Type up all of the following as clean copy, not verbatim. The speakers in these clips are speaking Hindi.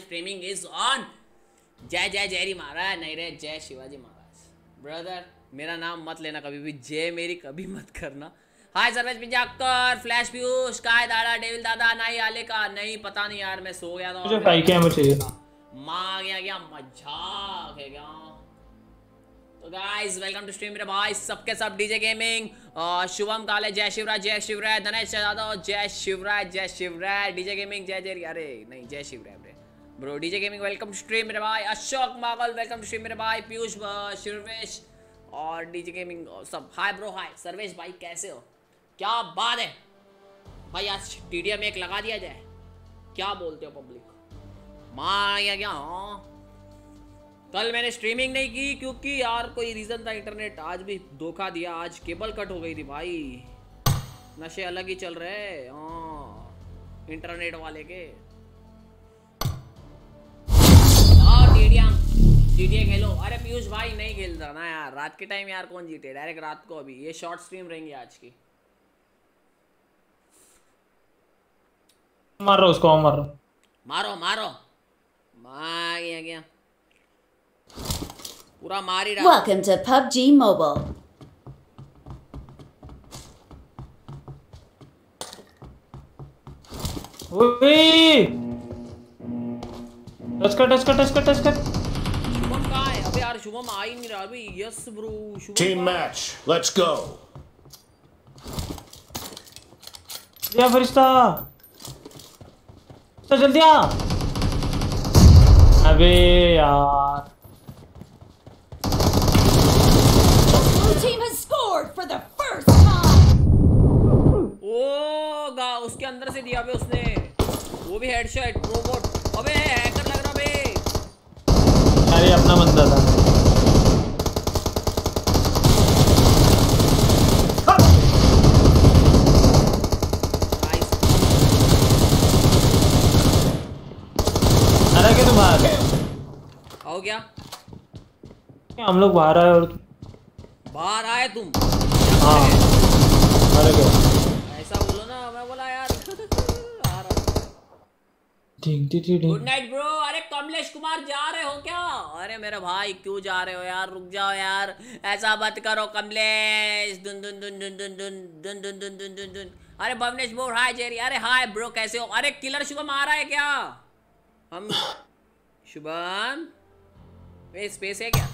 Streaming is on. जय जय जेरी महाराज, नहीं रे जय शिवाजी महाराज। ब्रदर मेरा नाम मत लेना कभी भी, जय मेरी कभी मत करना। हाय सर्वेश पिंजाकर, फ्लैश पीयूष, काय दादा, डेविल दादा, नहीं आले का नहीं पता नहीं यार, मैं सो गया था। मुझे भाई कैमरा चाहिए, मां गया गया मजाक है गया। तो गाइस वेलकम टू स्ट्रीम मेरे भाई, सबके सब डीजे गेमिंग, शुभम काले, जय शिवराज, दिनेश दादा, जय शिवराज, डीजे गेमिंग, जय जेरी, अरे नहीं जय Shivraj bro, DJ gaming welcome to stream मेरे भाई, Ashok Magal welcome to stream मेरे भाई, पीयूष शिरवेश और डीजे गेमिंग सब। हाय ब्रो, हाय सर्वेश भाई, कैसे हो? क्या बात है भाई, आज टीडीए में एक लगा दिया जाए, क्या बोलते हो पब्लिक? माँ या क्या, हाँ कल मैंने स्ट्रीमिंग नहीं की क्योंकि यार कोई रीज़न था, इंटरनेट आज भी धोखा दिया, आज केबल कट हो गई थी भाई, नशे अलग ही चल रहे। हाँ इंटरनेट वाले के GTA खेलो। अरे पीयूष भाई नहीं खेल रहा ना यार, रात के टाइम यार कौन जीते, डायरेक्ट रात को। अभी ये शॉर्ट स्ट्रीम रहेंगी आज की। मारो उसको, मारो मारो मारो, मार गया गया पूरा, मार ही डाला। Welcome to PUBG Mobile। ओए टच कर अबे यार शुभम आ ही नहीं रहा अभी। Yes bro Shubham, team match let's go. या फरिश्ता तो जल्दी आ। अबे यार Blue team has scored for the first time। ओ गा उसके अंदर से दिया बे उसने, वो भी हेडशॉट रोबोट। अबे हैकर लग रहा बे, अरे अपना बंदा था। अरे तुम बाहर गए आओ क्या? हम लोग बाहर आए। और बाहर आए तुम? हाँ। अरे क्या ऐसा बोलो ना, मैं बोला यार गुड नाइट ब्रो। अरे कमलेश कुमार जा रहे हो क्या? अरे मेरा भाई क्यों जा रहे हो यार, रुक जाओ यार, ऐसा मत करो कमलेश। दुन दुन दुन दुन दुन दुन दुन दुन दुन दुन दुन दुन। अरे भवनेश ब्रो हाय, जेरी अरे हाय ब्रो कैसे हो? अरे किलर शुभम आ रहा है क्या? हम शुभम वे स्पेस है क्या,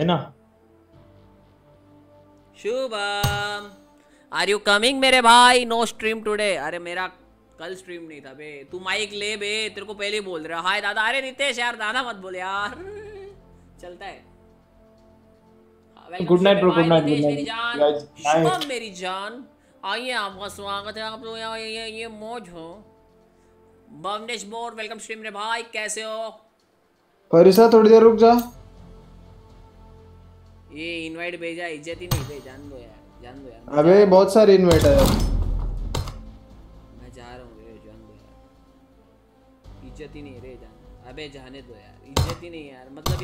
है ना? शुभम आर यू कमिंग मेरे भाई? No stream today. अरे मेरा कल स्ट्रीम नहीं था बे। तू माइक ले बे, तेरे को पहले ही बोल रहा। हाय दादा। अरे नितेश यार दादा मत बोल यार, चलता है। Good night bro, good night मेरी जान। शुभम मेरी जान आइए, आपका स्वागत है। आप लोग ये मौज हो। भवनेश बोर वेलकम स्ट्रीम रे भाई, कैसे हो? फरिशा थोड़ी देर रुक जा, ये इनवाइट भेजा इज्जत ही नहीं दे। जान दो यार, जान दो यार। अबे बहुत सारे इनवाइट है यार, इज्जत ही नहीं रे जान। अबे जाने दो यार, इज्जत ही नहीं यार। मतलब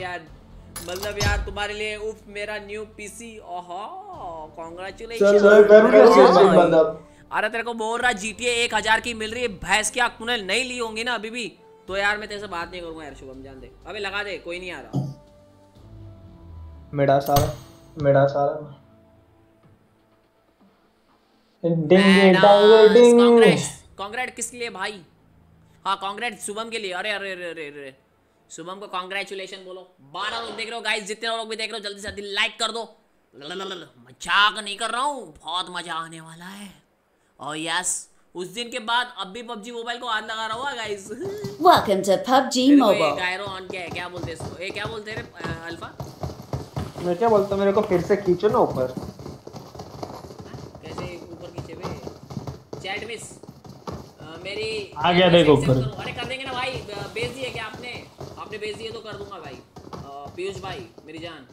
यार तुम्हारे लिए उफ मेरा न्यू पीसी। ओहो कांग्रेचुलेशन। अरे तेरे को बोल रहा GTA 1000 की मिल रही है, भैंस की आंख तूने नहीं ली होंगी ना अभी भी, तो यार मैं तेरे से बात नहीं करूंगा यार शुभम, जान दे। अबे लगा दे, कोई नहीं आ रहा। मेरा सारा कांग्रेट किसके लिए भाई? हाँ कांग्रेट शुभम के लिए। अरे अरे अरे अरे अरे शुभम को कांग्रेचुलेशन बोलो। 12 लोग देख रहे हो गाइस, जितने लोग भी देख रहे हो जल्दी से जल्दी लाइक कर दो। मजाक नहीं कर रहा हूँ, बहुत मजा आने वाला है। और यस उस दिन के बाद अब भी PUBG मोबाइल को आग लगा रहा हुआ guys. Welcome to PUBG Mobile. Gyro on क्या है, क्या बोलते हैं इसको? ए क्या बोलते हैं रे अल्फा? मैं क्या बोलता हूं, मेरे को फिर से खींचो ना ऊपर। कैसे ऊपर खींचे बे? चैट मिस मेरी आ गया देखो ऊपर। अरे कर देंगे ना भाई, भेज दिए क्या आपने? आपने भेज दिए तो कर दूंगा भाई। पीयूष भाई मेरी जान,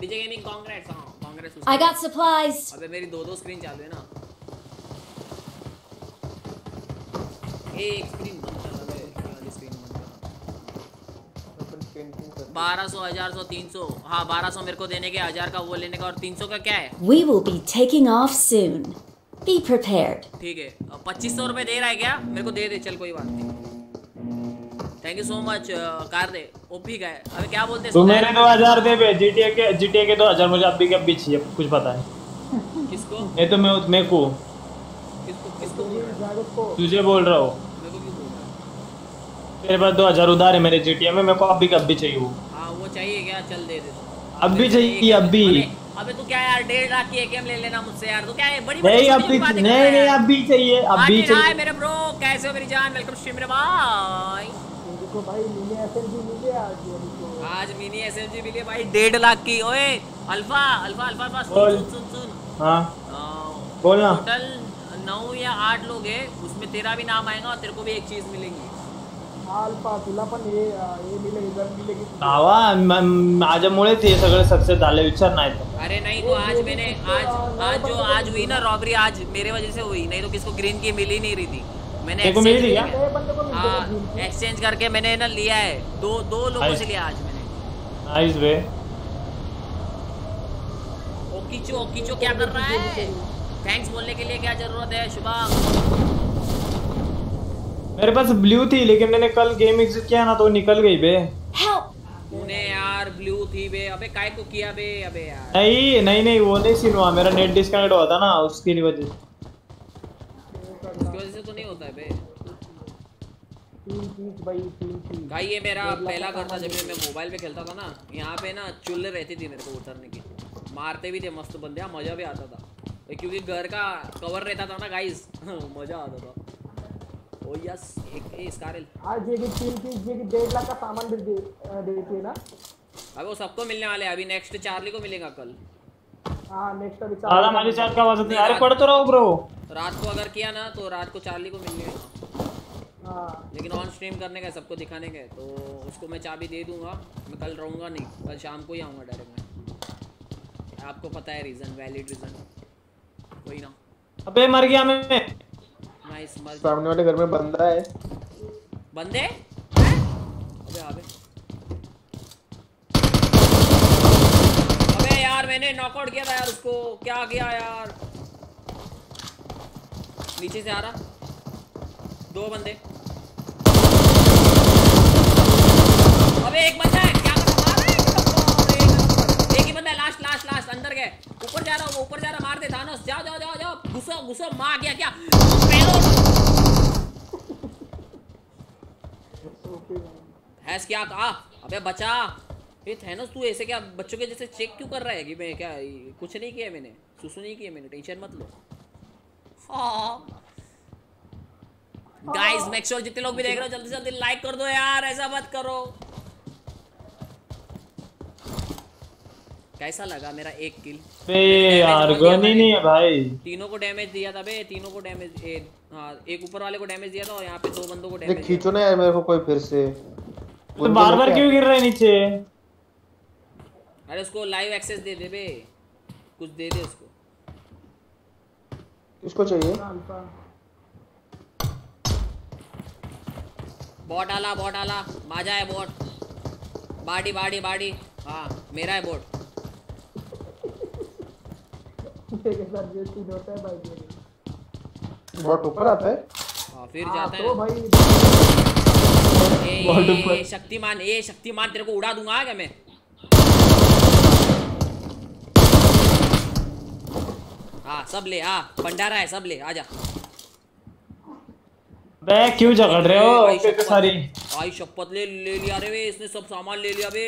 डीजे गेमिंग कांग्रेट्स। हां कांग्रेट्स। I got supplies. अबे मेरी दो स्क्रीन चालू है ना, एक स्क्रीन बंद कर दे, वाली स्क्रीन बंद कर। 1200 1000 100 300। हां 1200 मेरे को देने के, 1000 का वो लेने का, और 300 का क्या है? We will be taking off soon, be prepared। ठीक है 2500 रुपए दे रहा है क्या? मेरे को दे दे चल, कोई बात नहीं। Thank you so much car दे ओपी का है। अबे क्या बोलते हैं तुम? मेरे 2000 दे बे। GTA के 2000 मुझे अब भी चाहिए, कुछ पता है किसको? नहीं तो मैं को किसको तुझे बोल रहा हूं। मेरे को क्यों बोल रहा है? तेरे पास 2000 उधार है मेरे GTA में, मेरे को अब भी चाहिए वो। हां वो चाहिए क्या? चल दे दे अब भी चाहिए अब भी। अबे तू क्या यार 1.5 लाख की AKM ले लेना मुझसे यार, तू क्या है बड़ी बड़ी बातें? नहीं अब भी चाहिए, अब भी चाहिए। हाय मेरे ब्रो कैसे हो मेरी जान, वेलकम स्ट्रीम रे भाई। देखो भाई मिनी SMG मिले आज मिनी SMG मिले भाई 1.5 लाख की। ओए अल्फा सुन। हां बोल ना। टोटल 9 या 8 लोग हैं, उसमें तेरा भी नाम आएगा और तेरे को भी एक चीज मिलेगी। अल्फा तुला पण ये मिले इधर मिलेगी दावा। माझ्यामुळेच हे सगळे सक्सेस झाले, विचार नाही। अरे नहीं तो आज मैंने आज जो आज हुई ना रॉबरी, आज मेरे वजह से हुई, नहीं तो किसको ग्रीन की मिल ही नहीं रही थी। मैंने एक्सचेंज करके मैंने ना लिया है, दो लोगों से लिया आज मैंने। ओकिचो ओकिचो क्या कर रहा है? थैंक्स बोलने के लिए क्या जरूरत है शुभम? मेरे पास ब्लू थी लेकिन मैंने कल गेम एग्जिट किया ना तो निकल गई बे। तूने यार ब्लू थी बे, अबे काय को किया बे? अबे यार नहीं नहीं नहीं वो नहीं सीन हुआ, मेरा नेट डिस्कनेक्ट हुआ था ना उसकी वजह से। तो नहीं होता है बे। भाई ये मेरा पहला घर था जब मैं मोबाइल पे खेलता था ना, यहाँ पे ना चुल्ले रहती थी मेरे को उतरने की, मारते भी थे मस्त बंदे, मजा भी आता था क्योंकि घर का कवर रहता था ना गाइस मजा आता था। ओ यस एक स्कारिल आज ये 3 लाख का सामान दे देती है ना, अब वो सबको मिलने वाले हैं, अभी नेक्स्ट चार्ली को मिलेगा कल। हां नेक्स्ट अभी आधा माजी चार का आवाज आती है। अरे पढ़ तो रहो ब्रो, रात को अगर किया ना तो रात को चार्ली को मिलने हैं, लेकिन ऑन स्ट्रीम करने का सबको दिखाने का, तो उसको मैं चाबी दे दूंगा। मैं कल रहूंगा नहीं, कल शाम को ही आऊंगा डायरेक्ट। आपको पता है रीजन, वैलिड रीजन कोई ना। अबे मर गया मैं। नाइस मर। सामने वाले घर में बंदा है, बंदे हैं? अबे अबे अबे यार मैंने नॉकआउट किया था यार उसको, क्या किया यार? नीचे से आ रहा, दो बंदे। अबे एक बंदा है, क्या कर रहा है? एक ही बंदा है, लास्ट लास्ट लास्ट अंदर गए, ऊपर जा रहा हूँ, ऊपर जा रहा, मार दे थानोस, जाओ जाओ जाओ जाओ, घुसो घुसो, मार गया क्या? हैस क्या कहा? अबे बचा ये थैनोस, तू ऐसे क्या बच्चों के जैसे चेक क्यों कर रहा है कि मैं क्या कुछ नहीं किया मैंने, सुसु नहीं किया मैंने, टेंशन मत लो। गाइस मेक श्योर जितने लोग भी देख रहे हो जल्दी से जल्दी लाइक कर दो यार, ऐसा मत करो। कैसा लगा मेरा एक किल? यार गन ही नहीं है भाई, तीनों को डैमेज दिया था बे, तीनों को डैमेज, एक ऊपर वाले को डैमेज दिया था और यहाँ पे दो बंदों को डैमेज। खींचो ना यार मेरे को कोई फिर से, तो बार बार क्यों गिर रहा है नीचे? अरे उसको लाइव एक्सेस दे दे बे, कुछ दे दे उसको। इसको चाहिए बॉट आला, बॉट आला, माजा है बॉट, बाड़ी बाड़ी बाड़ी, हाँ मेरा है बॉट। बॉट ऊपर आता है फिर जाता है तो भाई। शक्तिमान ए शक्तिमान तेरे को उड़ा दूंगा क्या मैं? हाँ सब ले, हाँ भंडारा है सब ले, आजा। बे क्यों झगड़ रहे हो? भाई सारी भाई शपथ ले लिया रे बे, इसने सब सामान ले लिया बे।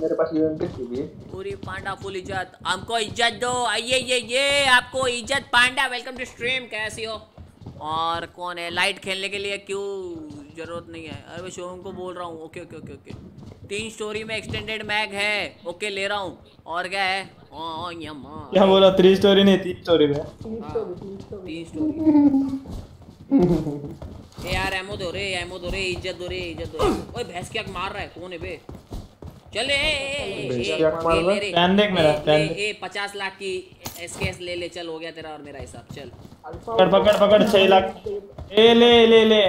मेरे पास पूरी पांडा फुल इज्जत, हमको इज्जत दो, आइए ये आपको इज्जत। पांडा वेलकम टू स्ट्रीम, कैसी हो? और कौन है लाइट खेलने के लिए? क्यों जरूरत नहीं है, अरे शोरूम को बोल रहा हूँ। Okay okay okay okay 3 story में एक्सटेंडेड मैग है, ओके ले रहा हूँ। और क्या है? क्या बोला? 3 स्टोरी नहीं 3 स्टोरी में, 3 स्टोरी यार। एमो दो रे, एमो दो रे, इज्जत दो रे, इज्जत दो। ओए भैंस क्या मार रहा है? कौन है बे? चले ए 50 लाख की एसकेएस ले ले, चल हो गया तेरा और मेरा हिसाब, चल पकड़ पकड़ पकड़ 6 लाख ए ले ले ले।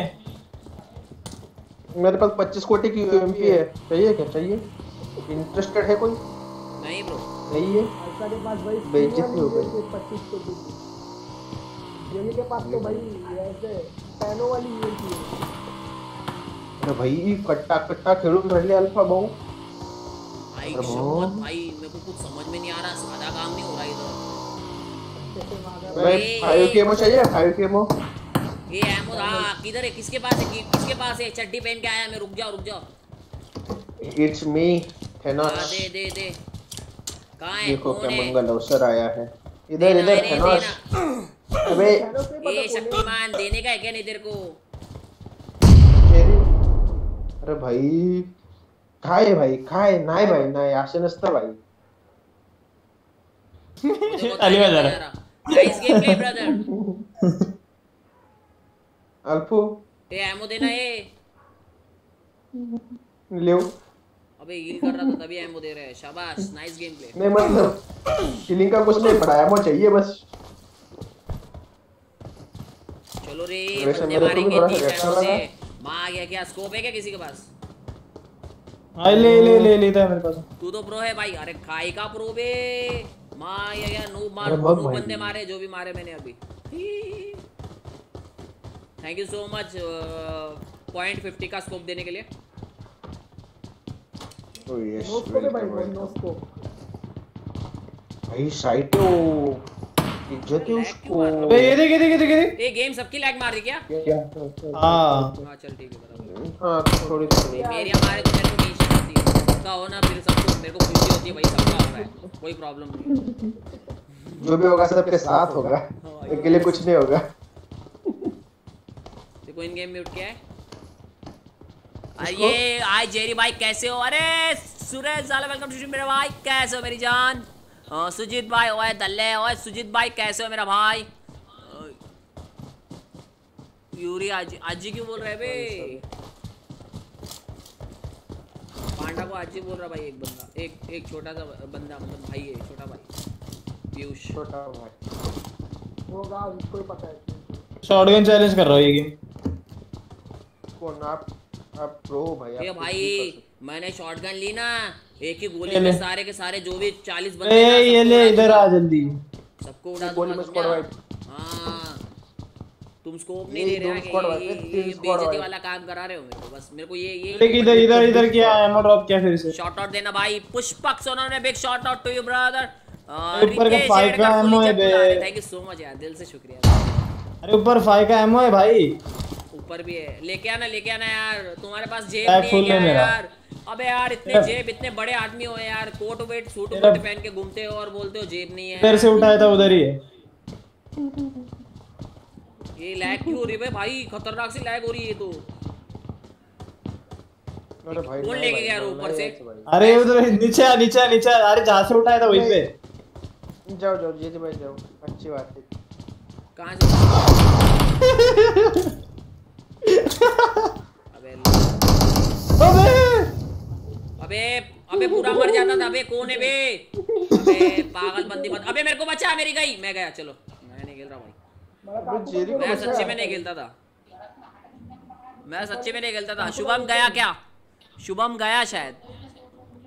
मेरे पास 25 कोटी की एमपी है, चाहिए क्या? चाहिए? इंटरेस्टेड है कोई? नहीं ब्रो नहीं है हमारे पास भाई, बेइज्जती हो गई। 25 कोटी जेनी के पास तो भाई ऐसे पैनो वाली एमपी है। अरे भाई कट्टा कट्टा खेलूं रहे अल्फा भाऊ। भाई शपथ भाई मेरे को कुछ समझ में नहीं आ रहा, सादा काम नहीं हो रहा इधर। भाई 5 केमो चाहिए, 5 केमो ये एमो किधर है? किसके पास है? किसके पास है? चड्डी पहन के आया मैं, रुक जाओ रुक जाओ। इट्स मी थैनोस, दे दे दे। कहां है? देखो क्या मंगल अवसर आया है, इधर इधर थैनोस। अबे ये शक्तिमान देने का है क्या? नहीं तेरे को अरे भाई खाए भाई खाए, नाय भाई नाय आशे नसता भाई। Ali brother nice game play brother. अल्पो ये एमो देना है, ले लो। अबे हील कर रहा था तभी एमो दे रहा है। शाबाश, नाइस गेम प्ले। नहीं मतलब हीलिंग का कुछ नहीं पड़ा, एमो चाहिए बस। चलो रे, बंदे मारेंगे तीन एमो से। मार गया क्या? स्कोप है क्या किसी के पास? हां ले ले ले लेता है मेरे पास। तू तो प्रो है भाई। अरे खाई का प्रो बे। मार गया यार, नो मार, नो बंदे मारे जो भी मारे मैंने अभी। थैंक यू सो मच 0.50 का स्कोप देने के लिए। ओ यस भाई, नो स्कोप भाई। साइटो इज्जत है उसको। अबे ये देख देख देख देख, ये गेम सबकी लैग मार रही क्या? हां चल ठीक है बराबर। हां थोड़ी थोड़ी मेरी हमारे तो मेरे को टेंशन होती है उसका होना, फिर सबको मेरे को खुशी होती है भाई, सबका हो रहा है, कोई प्रॉब्लम नहीं। जो भी होगा सबके साथ होगा, अकेले कुछ नहीं होगा। देखो इन गेम म्यूट क्या है। अरे ये आज जेरी भाई कैसे हो? अरे सुरेश जाला वेलकम टू मेरा भाई, कैसे हो मेरी जान? सुजीत भाई ओए दल्ले, ओए सुजीत भाई कैसे हो मेरा भाई? यूरी आजी क्यों बोल रहे बे? पांडा को आजी बोल रहा भाई। एक बंदा, एक छोटा सा बंदा, मतलब भाई है, छोटा भाई पीयूष, छोटा भाई वो गांव कोई पता है। शॉटगन चैलेंज कर रहा हूं ये गेम को ना। आप प्रो भाई। ये भाई मैंने शॉटगन ली ना, एक ही गोली में सारे के सारे जो भी 40 बंदे। ए ये ले इधर आ जल्दी, सबको उड़ा दो गोली में। Squad wipe. हां तुम स्कोप नहीं दे रहे हो, ये बेइज्जती वाला काम करा रहे हो मेरे को। बस मेरे को ये इधर इधर इधर क्या एमो ड्रॉप क्या? फिर से शॉट आउट देना भाई। पुष्पक सोना ने big shot out to you brother. ऊपर का 5 का एमो है बे। थैंक यू सो मच यार, दिल से शुक्रिया। अरे ऊपर 5 का एमो है भाई, ऊपर भी है। लेके आना, लेके आना यार। तुम्हारे पास जेब नहीं है क्या यार? अबे यार इतने जेब, इतने बड़े आदमी हो यार, कोट वेट सूट कोट पहन के घूमते हो और बोलते हो जेब नहीं है। पैर से उठाया था उधर ही है। ये लैग क्यों हो रही है भाई? खतरनाक सी लैग हो रही है तो। अरे भाई बोल लेके गया ऊपर से। अरे उधर नीचे नीचे नीचे। अरे जहां से उठाया था वहीं पे। जाओ जाओ जी भाई जाओ, अच्छी बात है। कहां से? अबे अबे अबे अबे पूरा मर जाता था। अबे कौन है बे? अबे पागल बंदी मत। अबे मेरे को बचा, मेरी गई, मैं गया। चलो मैं नहीं खेल रहा भाई, मैं सच्चे में नहीं खेलता था, मैं सच्चे में नहीं खेलता था। शुभम गया क्या? शुभम गया शायद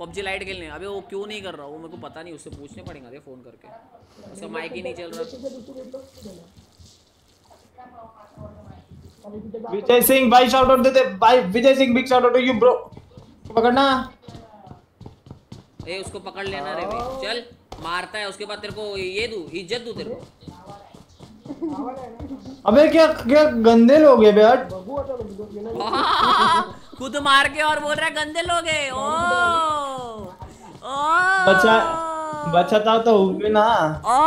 PUBG लाइट खेलने। अबे वो क्यों नहीं कर रहा वो मेरे को पता नहीं, उससे पूछने पड़ेगा रे फोन करके। उसका माइक ही नहीं चल रहा। विजय सिंह भाई शाउट आउट देते भाई। Vijay Singh big shout out to you bro. पकड़ना ए, उसको पकड़ लेना रे भाई। चल मारता है उसके बाद तेरे को ये दूं, इज्जत दूं तेरे को। अबे क्या क्या गंदे लोग हैं बे हट। खुद मार के और बोल रहा है गंदे लोग हैं। ओ ओ बचा बचाता तो हुए ना। ओ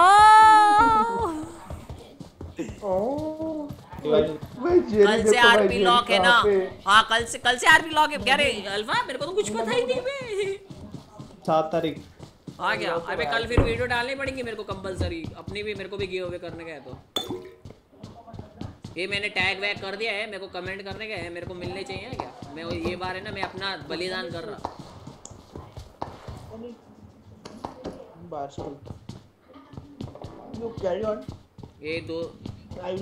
ओ कल से आरपी लॉक है ना? हां कल से आरपी लॉक है क्या रे अल्फा? मेरे को तो कुछ पता ही नहीं बे। 7 तारीख आ गया। अबे कल फिर वीडियो डालनी पड़ेगी मेरे को कंपलसरी अपनी भी। मेरे को भी गिव अवे करने का है तो ये मैंने टैग वैग कर दिया है। मेरे को कमेंट करने का है, मेरे को मिलने चाहिए क्या? मैं ये बार है ना, मैं अपना बलिदान कर रहा। ये दो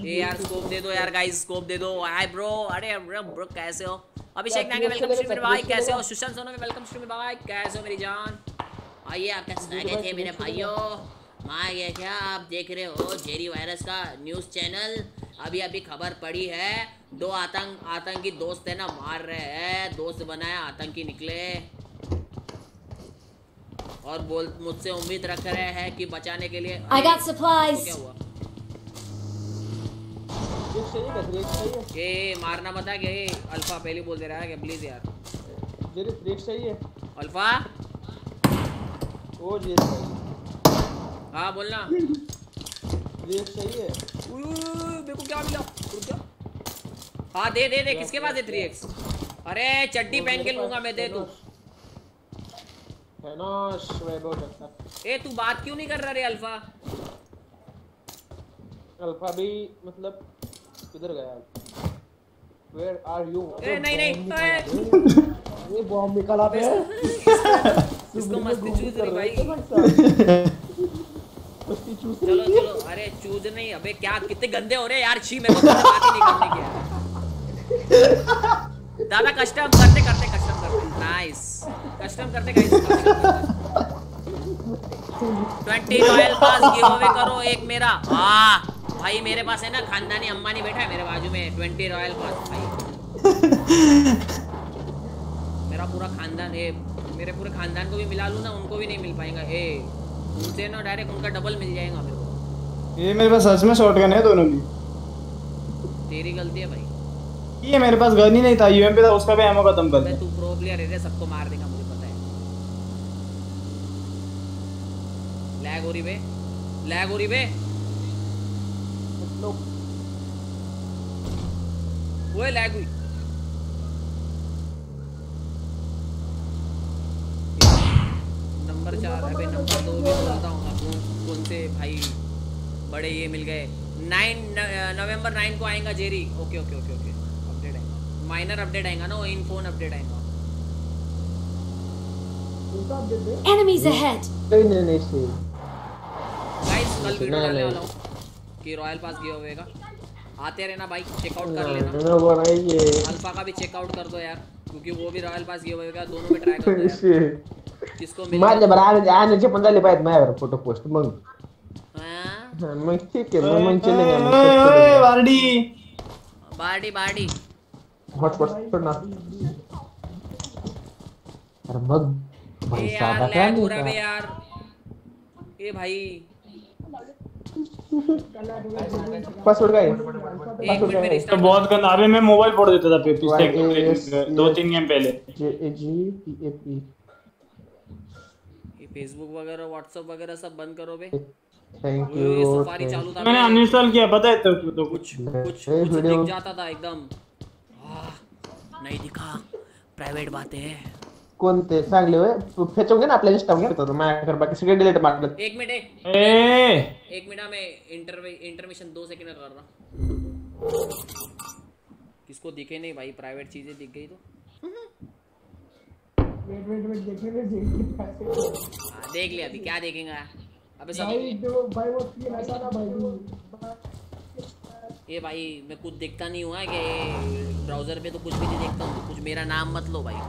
ये यार स्कोप दे दो यार गाइस, स्कोप दे दो। हाय ब्रो, अरे ब्रो कैसे हो? अभिषेक नागे वेलकम टू मेरे भाई, कैसे हो? सुशांत सोनू वेलकम टू मेरे भाई, कैसे हो मेरी जान? आइए आपका स्वागत है मेरे भाइयों। माँ ये क्या आप देख रहे हो जेरी वायरस का न्यूज़ चैनल। अभी अभी खबर पड़ी है, दो आतंकी दोस्त है ना, मार रहे हैं। दोस्त बनाया आतंकी निकले और बोल मुझसे उम्मीद रख रहे हैं कि बचाने के लिए। I got supplies. क्या हुआ? ये मारना बता के अल्फा पहले बोल दे रहा है कि प्लीज यार जेरी ब्रेक चाहिए अल्फा। ओ जेरी हाँ बोलना ये सही है। मेरे को क्या मिला? हाँ दे दे दे। किसके पास है 3x? अरे चड्डी पहन के लूंगा मैं, दे दू। थैनोस ए तू बात क्यों नहीं कर रहा रे अल्फा? अल्फा भी मतलब किधर गया? Where are you? ए नहीं नहीं ये बॉम्ब निकाला पे इसको मस्ती चूज रही भाई मस्ती चूज चलो चलो अरे चूज नहीं अबे क्या कितने गंदे हो रहे यार छी मेरे को बात ही नहीं करने की है दादा कस्टम करते करते कस्टम करते नाइस कस्टम करते guys 20 royal pass give away करो एक मेरा हां भाई मेरे पास है ना खानदानी अंबानी बैठा है मेरे बाजू में 20 रॉयल पास भाई मेरा पूरा खानदान है मेरे पूरे खानदान को भी मिला लूं ना उनको भी नहीं मिल पाएगा ए उनसे ना डायरेक्ट उनका डबल मिल जाएगा मेरे को ये मेरे पास सच में शॉटगन है दोनों की तेरी गलती है भाई ये मेरे पास गन ही नहीं था यूएमपी था उसका भी एमो खत्म कर दिया तू प्रो प्लेयर है सबको मार देगा लैग हो रही बे ओए लैग हुई नंबर 4 है बे नंबर 2 भी बोलता हूँ आपको कौन से भाई बड़े ये मिल गए 9 नवंबर 9 को आएगा Jerry okay okay okay okay update आएगा माइनर अपडेट आएगा ना वो इन फोन अपडेट आएगा Enemies ahead. नहीं गाइस कल वीडियो डालने वाला हूं कि रॉयल पास गिव अवे का आते रहना भाई चेकआउट कर लेना अल्फा का भी चेकआउट कर दो यार क्योंकि वो भी रॉयल पास गिव अवे का दोनों में ट्राई कर यार किसको मिले मार बरा आने से 15 ले पाएत मैं फोटो पोस्ट मग हां मग ठीक है मैं चलेगा ओए बारडी बारडी बारडी हॉटस्पॉट छोड़ना अरे मग भाई सादा क्या पूरा बे यार ए भाई पासवर्ड का है तो बहुत गंदा अबे मैं मोबाइल फोड़ देता था पिछले 2-3 गेम पहले JAGPAP ये Facebook वगैरह WhatsApp वगैरह सब बंद करो बे थैंक यू सफारी चालू था मैंने अनइंस्टॉल किया पता है तो कुछ दिख जाता था एकदम नहीं दिखा प्राइवेट बातें हैं कोणते सांगले होय फेचोगे ना आपल्या इंस्टावर करतो माझ्याकडे बाकी सगळे डिलीट मारलं एक मिनिट ए एक मिनिट में इंटरमिशन 2 सेकंड कर रहा किसको दिखे नहीं भाई प्राइवेट चीजें दिख गई तो वेट देखने देख लिया अभी क्या देखेगा अबे सब भाई वो तीन ऐसा ना भाई ये भाई मैं कुछ देखता नहीं हुआ कि ब्राउजर पे तो कुछ भी नहीं देखता हूं कुछ मेरा नाम मत लो भाई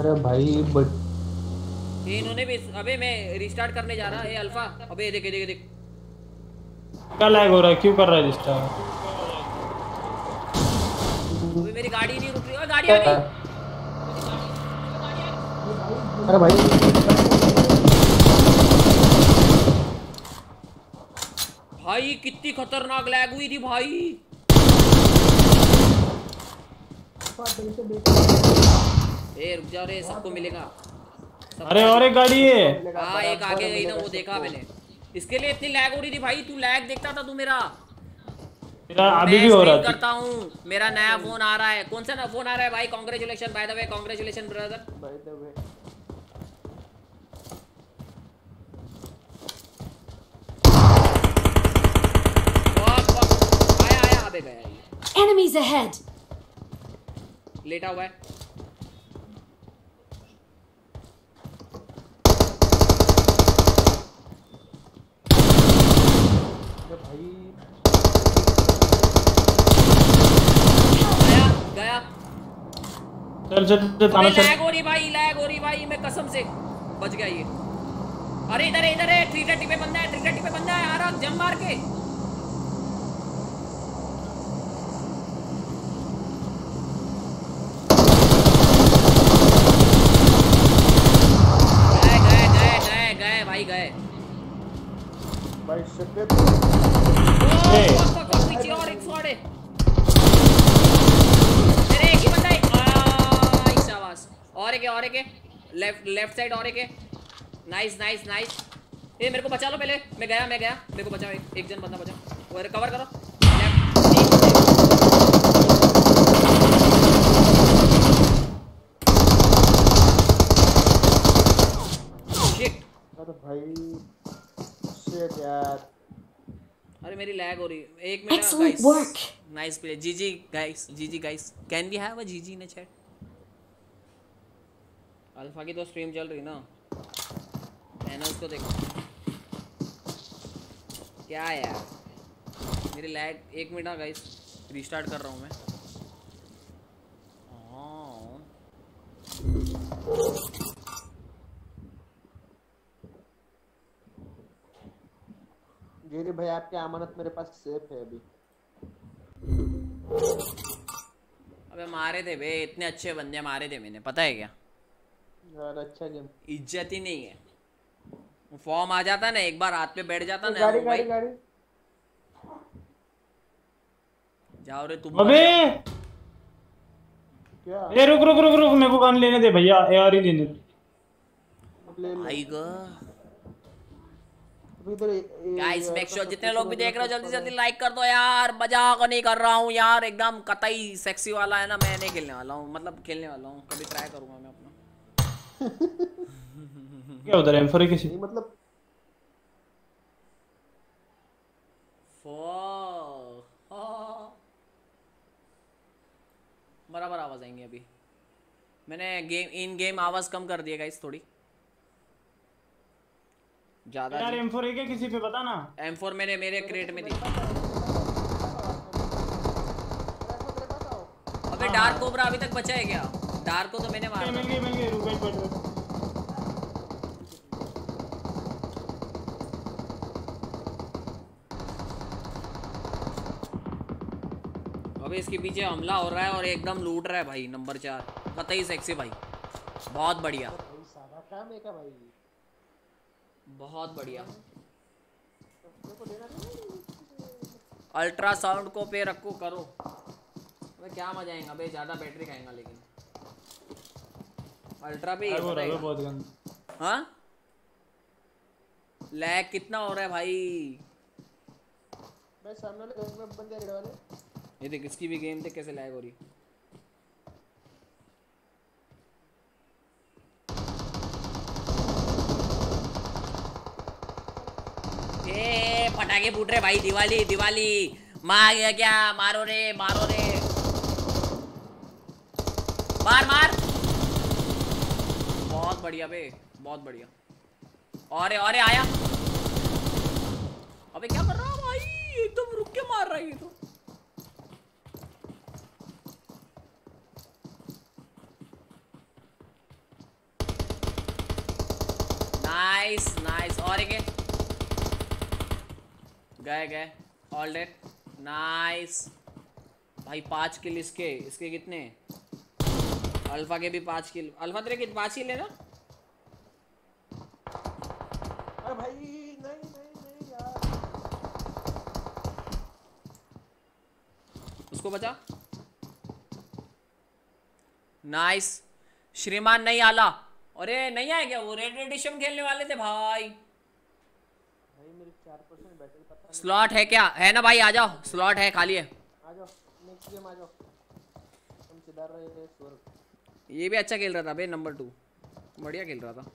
अरे भाई ये इन्होंने भी अबे मैं रिस्टार्ट करने जा रहा है अल्फा अबे देख देख देख क्या लैग हो रहा है क्यों कर रहा है रिस्टार्ट अबे मेरी गाड़ी नहीं रुक रही ओए गाड़ी आ रही अरे भाई भाई कितनी खतरनाक लैग हुई थी भाई ए रुक जा रे सबको मिलेगा सब अरे और एक गाड़ी है हां एक आगे गई ना वो देखा मैंने इसके लिए इतनी लैग हो रही थी भाई तू लैग देखता था तू मेरा अभी भी हो रहा है करता हूं मेरा नया फोन आ रहा है कौन सा नया फोन आ रहा है भाई congratulation by the way congratulation brother by the way वाह आया आया अबे गया एनिमीज अहेड लेटा हुआ है भाई गया गया चल चल लैग हो रही भाई लैग हो रही भाई मैं कसम से बच गया ये अरे इधर इधर है 330 पे बंदा है 330 पे बंदा है आ रहा जम मार के गए भाई शिफ्ट ए पीछे और एक फोड़ है अरे एक ही बंदा है आई शाबाश और एक है लेफ्ट साइड और एक है नाइस नाइस नाइस ए मेरे को बचा लो पहले मैं गया मेरे को बचाओ एक जन बंदा बचाओ और कवर करो लेफ्ट शिट भाई शेट यार अरे मेरी लैग हो रही है, एक मिनट। Excellent work, nice play. GG guys, GG guys, can we have a GG in chat? Alpha की तो स्ट्रीम चल रही ना, पैनल्स को देखो क्या यार। मेरी लैग, एक मिनट गाइस, रीस्टार्ट कर रहा हूँ मैं। जेरी भाई आपकी अमानत मेरे पास सेफ है अभी। अबे मारे थे बे, इतने अच्छे बंदे मारे थे मैंने, पता है क्या यार। अच्छा गेम, इज्जत ही नहीं है। फॉर्म आ जाता ना एक बार, हाथ पे बैठ जाता ना। गाड़ी गाड़ी गाड़ी जाओ रे तुम। अबे क्या? ए रुक रुक रुक रुक, मेरे को गन लेने दे भैया, एआर ही लेने दे भाई का। गाइस मेक श्योर जितने लोग भी देख रहे हो जल्दी जल्दी लाइक कर दो यार। मजाक नहीं कर रहा हूँ यार, एकदम कतई सेक्सी वाला है ना, मैं नहीं खेलने वाला हूँ। मतलब खेलने वाला हूँ, कभी ट्राई करूंगा मैं अपना। क्या उधर एम4 है किसी? मतलब बराबर आवाज आएंगे। अभी मैंने गेम इन गेम आवाज कम कर दिया गाइस थोड़ी ज़्यादा। यार M4 है क्या किसी पे? बता ना। M4 मैंने मेरे क्रेट में दी। अबे डार्क कोबरा अभी तक बचा है क्या? डार्क को तो मैंने मारा। मिल गई रुक गई। अबे इसके पीछे हमला हो रहा है और एकदम लूट रहा है भाई। नंबर 4 कतई सेक्सी भाई, बहुत बढ़िया, बहुत बढ़िया। अल्ट्रासाउंड को पे रखो करो। अबे क्या मजा आएगा भाई, ज़्यादा बैटरी खाएगा लेकिन अल्ट्रा पे ही। हाँ लैग कितना हो रहा है भाई। भाई सामने वाले घर में बंदे रेड वाले, ये देख इसकी भी गेम देख कैसे लैग हो रही है। ए पटाखे फूट रहे भाई, दिवाली दिवाली मार गया क्या? मारो रे मार बहुत बढ़िया बे, बहुत बढ़िया। और आया। अबे क्या कर रहा है भाई, एकदम रुक के मार रहा है ये तो। Nice nice. और एक गए गए ऑल डेट, नाइस भाई। 5 किल इसके कितने? अल्फा के भी 5 किल। अल्फा तेरे कितने? 5 किल है ना? अरे भाई नहीं नहीं नहीं यार, उसको बचा। नाइस श्रीमान नहीं आला। अरे नहीं आया क्या? वो रेड एडिशन खेलने वाले थे भाई। मेरे 4% बैटरी पता नहीं। स्लॉट है क्या? है ना भाई, आ जाओ, स्लॉट है, खाली है। आ जाओ नेक्स्ट गेम, आ जाओ। तुम किधर रहे थे? स्वर्ग ये भी अच्छा खेल रहा था बे, नंबर 2 बढ़िया खेल रहा था।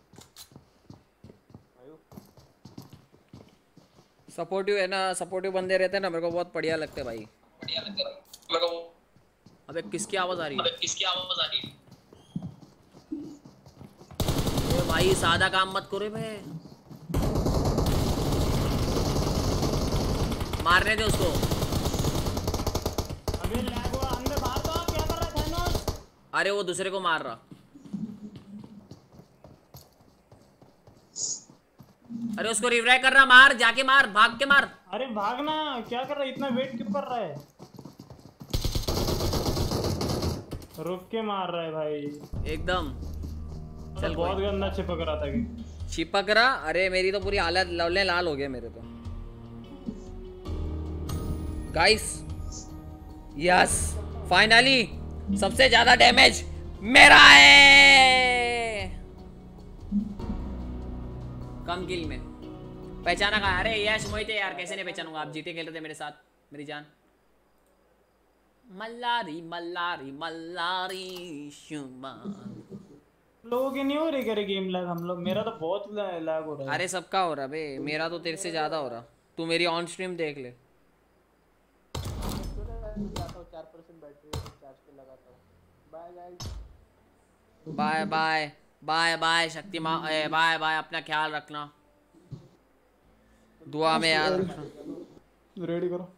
सपोर्टिव है ना, सपोर्टिव बंदे रहते हैं ना, मेरे को बहुत बढ़िया लगते हैं भाई, बढ़िया लगते हैं मेरे को। अबे किसकी आवाज आ रही है? अरे भाई सादा काम मत करो बे, मारने दे उसको। अबे लैग हुआ, अंदर बाहर तो क्या कर रहा है थैनोस? अरे वो दूसरे को मार रहा। अरे उसको रिवाइव करना, मार जाके, मार भाग के मार। अरे भागना क्या कर रहा है, इतना वेट क्यों कर रहा है? रुक के मार रहा है भाई एकदम। चल बहुत गंदा चिपक रहा था कि चिपक रहा। अरे मेरी तो पूरी हालत लवले लाल हो गया मेरे तो गाइस। यस फाइनली सबसे ज्यादा डैमेज मेरा है कम किल में। पहचाना कहा? अरे यश मोहित यार, कैसे नहीं पहचानूंगा, आप जीटे खेल रहे थे मेरे साथ मेरी जान। मल्लारी मल्लारी मल्लारी शुमा लोग नहीं हो रहे गेम लैग हम लोग। मेरा तो बहुत लैग हो रहा है। अरे सबका हो रहा बे, मेरा तो तेरे से ज्यादा हो रहा। तू मेरी ऑन स्ट्रीम देख ले। बाय बाय बाय बाय शक्ति माँ, बाय बाय, अपना ख्याल रखना, दुआ में याद रखना। रेडी करो।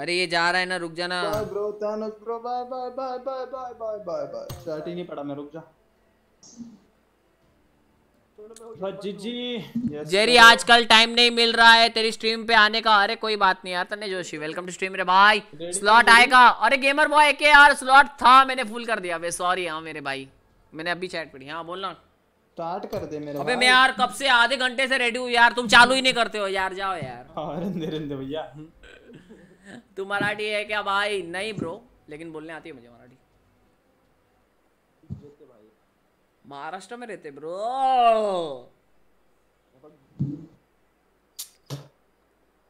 अरे ये जा रहा है ना, रुक जाना। Bye bro, Thanos bro, bye bye bye bye bye bye bye bye. Starting नहीं पढ़ा मैं, रुक जा। जेरी आजकल टाइम नहीं मिल रहा है तेरी स्ट्रीम पे आने का। अरे कोई बात नहीं यार। तने जोशी वेलकम टू स्ट्रीम रे भाई। स्लॉट आएगा। अरे गेमर बॉय एकेआर स्लॉट था, मैंने फुल कर दिया बे, सॉरी। हाँ मेरे भाई, मैंने अभी चैट पढ़ी। हाँ बोलना, स्टार्ट कर दे मेरे। अबे मैं यार कब से आधे घंटे से रेडी हूँ यार, तुम चालू ही नहीं करते हो यार। जाओ यार, रंदे रंदे भैया। तू मराठी है क्या भाई? नहीं ब्रो, लेकिन बोलने आती है मुझे मराठी। महाराष्ट्र में रहते ब्रो।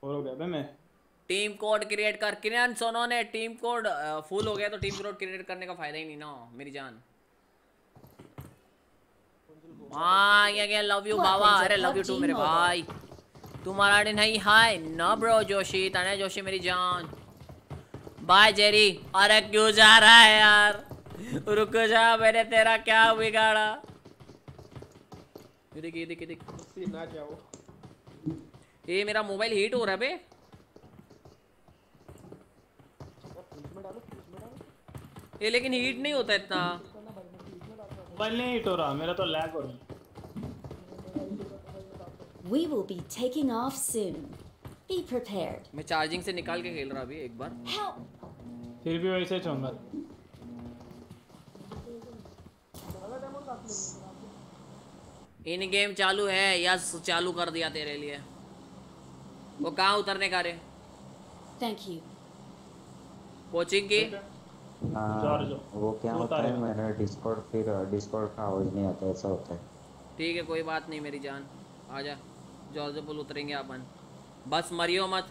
और हो गया बे मैं। टीम कोड क्रिएट कर किरण सोनों ने। टीम कोड फुल हो गया तो टीम कोड क्रिएट करने का फायदा ही नहीं ना मेरी जान। हाँ ये लव यू बाबा। अरे लव यू टू मेरे भाई। तुम्हारा दिन नहीं हाय ना ब्रो। जोशी ताने जोशी मेरी जान। Bye Jerry. अरे क्यों जा रहा है यार, रुक जा। मैंने तेरा क्या बिगाड़ा? ये देख ये देख ये देख ना, क्या हो ये मेरा मोबाइल हीट हो रहा है बे। ये लेकिन हीट नहीं होता इतना, मोबाइल नहीं हीट हो रहा मेरा, तो लैग हो रहा। We will be taking off soon. Be prepared. मैं चार्जिंग से निकाल के खेल रहा अभी एक बार। Help. फिर भी वैसे चलूंगा। इन गेम चालू है यस, चालू कर दिया तेरे लिए। वो कहाँ उतरने का रे? Thank you. कोचिंग की वो क्या होता है? मेरा डिस्कॉर्ड, फिर डिस्कॉर्ड का आवाज नहीं आता, ऐसा होता है। ठीक है कोई बात नहीं मेरी जान, आजा जॉर्ज पुल उतरेंगे अपन। बस मरियो मत,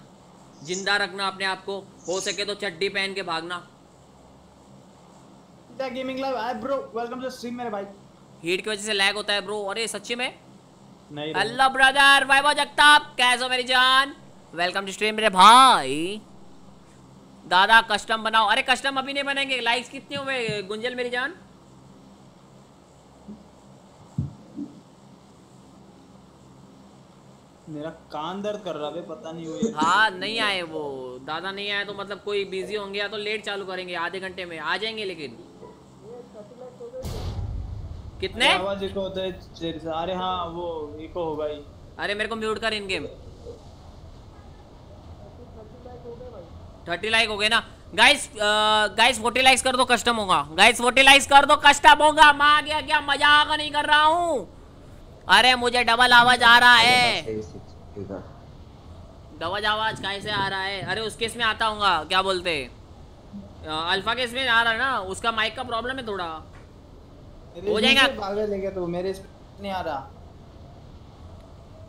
जिंदा रखना अपने आप को, हो सके तो चड्डी पहन के भागना। The gaming live I bro, welcome to stream मेरे भाई। हीट की वजह से लैग होता है ब्रो। अरे सच्ची में नहीं। हेलो ब्रदर, वाइवा जगताप कैसे हो मेरी जान? वेलकम टू स्ट्रीम मेरे भाई। दादा कस्टम बनाओ। अरे कस्टम अभी नहीं बनेंगे। लाइक्स कितने हुए गुंजल मेरी जान? मेरा कान दर्द कर रहा है, पता नहीं हुई। हाँ नहीं आए वो दादा, नहीं आए तो मतलब कोई बिजी होंगे या तो लेट चालू करेंगे, आधे घंटे में आ जाएंगे। लेकिन कितने आवाज इको होता है। अरे हाँ वो इको होगा ही। अरे मेरे को म्यूट कर इन गेम। 30 लाइक हो गए ना गाइस। गाइस 40 लाइक्स कर दो, कस्टम होगा। गाइस 40 लाइक्स कर दो, कस्टम होगा। माँ गया क्या, मजाक नहीं कर रहा हूँ। अरे मुझे डबल आवाज आ रहा है, डबल आवाज कैसे आ रहा है? अरे उसके इसमें आता होगा, क्या बोलते अल्फा के इसमें आ रहा है ना, उसका माइक का प्रॉब्लम है थोड़ा, हो जाएगा। पागल है क्या तू? मेरे इसमें नहीं आ रहा।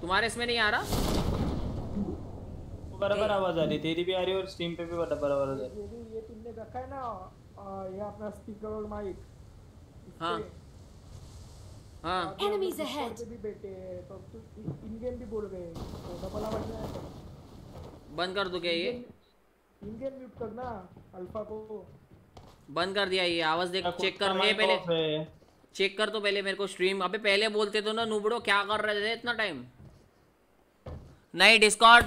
तुम्हारे इसमें नहीं आ रहा? बराबर आवाज आ रही, तेरी भी आ रही और स्ट्रीम पे भी बराबर आवाज आ रही। ये तुमने रखा है ना ये अपना स्पीकर और माइक। हां हां एनिमीज अहेड भी बैठे तो इन गेम भी बोल गए तो डबल आवाज आ रहा है। बंद कर दो क्या ये इन गेम? म्यूट करना अल्फा को। बंद कर दिया ये आवाज, देख चेक कर ले पहले, चेक कर तो पहले मेरे को स्ट्रीम। अबे पहले बोलते तो ना नूबड़ो, क्या कर रहे थे इतना टाइम? नहीं डिस्कॉर्ड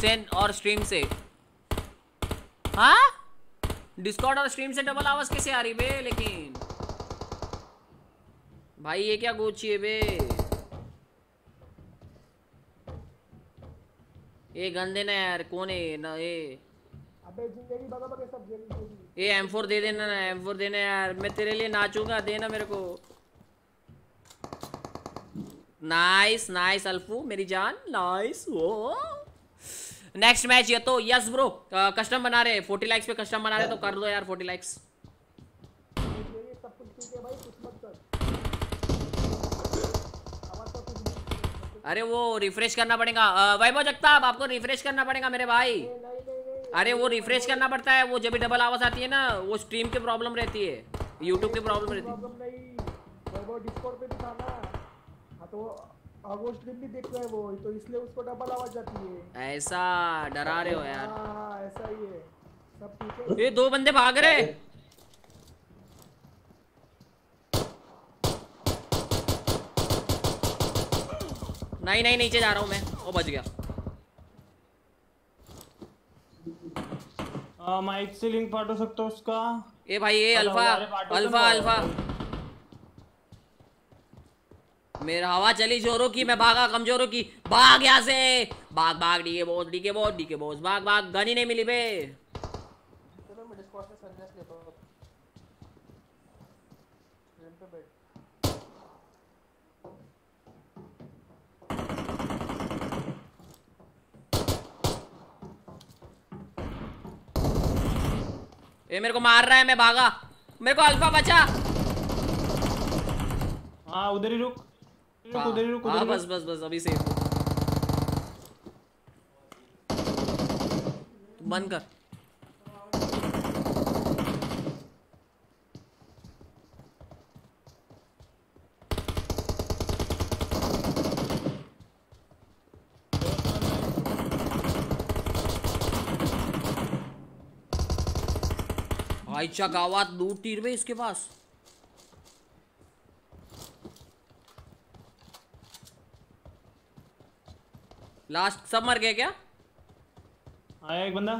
सेन और स्ट्रीम से। हाँ डिस्कॉर्ड और स्ट्रीम से डबल आवाज कैसे आ रही बे? लेकिन भाई ये क्या गोची है बे? ये गंदे ना यार, कौन है ना ये? अबे जिंदगी बगा बगा सब जेरी। ये M4 दे देना ना, M4 देना यार, मैं तेरे लिए नाचूंगा, देना मेरे को। नाइस नाइस अल्फू मेरी जान, नाइस। वो नेक्स्ट मैच ये तो यस ब्रो, कस्टम बना रहे 40 लाइक्स पे, कस्टम बना रहे तो कर दो यार 40 लाइक्स। अरे वो रिफ्रेश करना पड़ेगा वैभव जगताप, आपको रिफ्रेश करना पड़ेगा मेरे भाई। अरे वो रिफ्रेश करना पड़ता है, वो जब भी डबल आवाज आती है ना वो स्ट्रीम की प्रॉब्लम रहती है, यूट्यूब की प्रॉब्लम रहती है। अब वो स्ट्रीम भी देख रहा है वो, तो इसलिए उसको डबल आवाज आती है। ऐसा डरा रहे हो यार? हां ऐसा ही है। सब ठीक है? ये दो बंदे भाग रहे हैं। नहीं नहीं नीचे जा रहा हूं मैं। ओ बच गया। माइक से लिंक पाठो सकते हो उसका? ए भाई ये अल्फा मेरा हवा चली जोरों की, मैं भागा कमजोरों की। भाग यहाँ से, भाग भाग डीके बॉस भाग भाग। गन ही नहीं मिली बे। चलो मैं डिस्कॉर्ड से संन्यास लेता हूं। गेम पे बैठ। ये मेरे को मार रहा है, मैं भागा। मेरे को अल्फा बचा। हाँ उधर ही रुक, हाँ बस बस बस अभी सेफ हो। बंद कर। आईचा गावात दो तीर में इसके पास। लास्ट सब मर गए क्या? आया एक बंदा।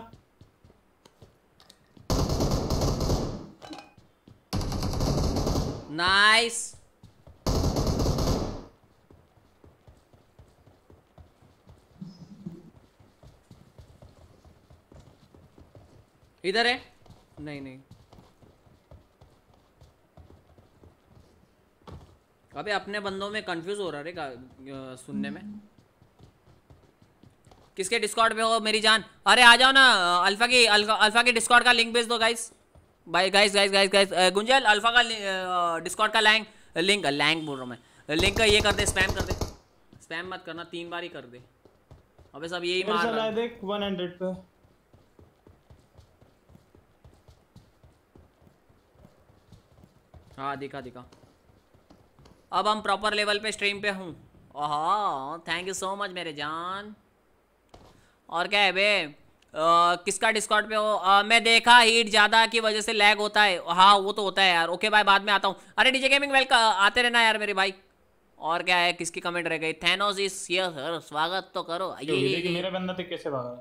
नाइस। इधर है? नहीं नहीं। अबे अपने बंदों में कंफ्यूज हो रहा रे सुनने में। किसके डिस्कॉर्ड पे हो मेरी जान? अरे आ जाओ ना, अल्फा की डिस्कॉर्ड का लिंक भेज दो गाइस। भाई गाइस गुंजल अल्फा का डिस्कॉर्ड का लिंक बोल रहा हूँ मैं। लिंक का ये कर दे, स्पैम कर दे। स्पैम मत करना, 3 बार ही कर दे। अबे सब यही मार रहा है। देख 100 पे हाँ दिखा। अब हम प्रॉपर लेवल पे स्ट्रीम पे हूँ। Oh thank you so much मेरे जान। और क्या है बे? किसका डिस्कॉर्ड पे हो? मैं देखा हीट ज़्यादा की वजह से लैग होता है। हाँ वो तो होता है यार। ओके भाई बाद में आता हूँ। अरे डीजे गेमिंग वेलकम, आते रहना यार मेरे भाई। और क्या है? किसकी कमेंट रह गई? थैनोस इज हियर, स्वागत तो करो। ये मेरे बंदा तो कैसे भागा?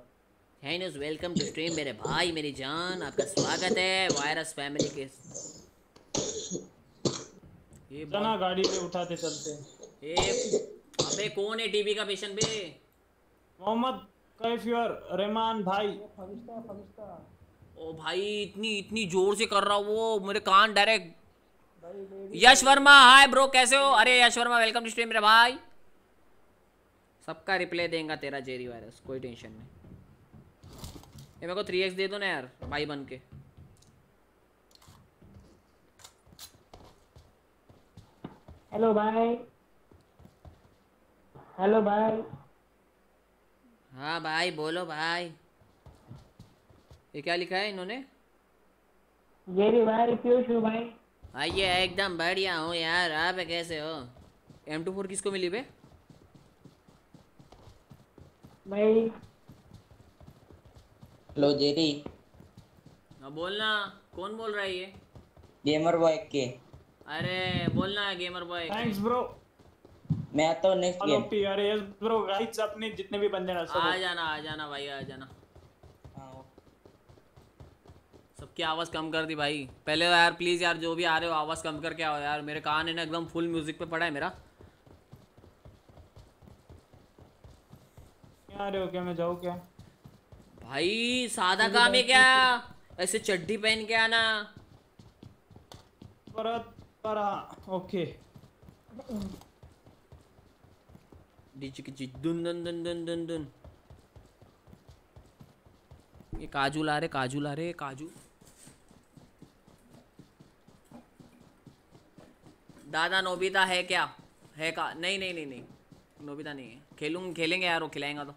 थैनोस वेलकम टू स्ट्रीम मेरे भाई, मेरी जान आपका स्वागत है वायरस फैमिली के। ये ना गाड़ी पे उठाते चलते। अबे कौन है टीवी का पेशेंट बे? मोहम्मद कैफ यार रहमान भाई। फरिश्ता। ओ भाई इतनी जोर से कर रहा वो मेरे कान direct. Yash Verma hi bro कैसे हो? अरे Yash Verma welcome to stream मेरे भाई। सबका रिप्लाई देगा तेरा जेरी वायरस, कोई टेंशन नहीं। ये मेरे को 3x दे दो ना यार भाई बन के। हेलो भाई हाँ भाई बोलो भाई। ये क्या लिखा है इन्होंने? जेरी भाई पीयूष हूँ भाई। आइए एकदम बढ़िया हूँ यार, आप कैसे हो? M24 किसको मिली बे भाई? Hello Jerry. अब बोलना कौन बोल रहा है? ये गेमर बॉय के। अरे बोलना है गेमर बॉय। Thanks bro. मैं तो नेक्स्ट गेम। अरे यस ब्रो गाइस अपने जितने भी बंदे ना सब आ जाना भाई आ जाना। आओ सबकी आवाज कम कर दी भाई। पहले यार प्लीज यार जो भी आ रहे हो आवाज कम करके आओ यार। मेरे कान है ना एकदम फुल म्यूजिक पे पड़ा है मेरा। क्या आ रहे हो? क्या मैं जाऊं क्या भाई? सादा काम है क्या? ऐसे चड्डी पहन के आना। ओके दुन। ये काजू ला रहे दादा। नोबिता है क्या? है का? नहीं नोबिता नहीं है। खेलेंगे यार, वो खिलाएगा तो।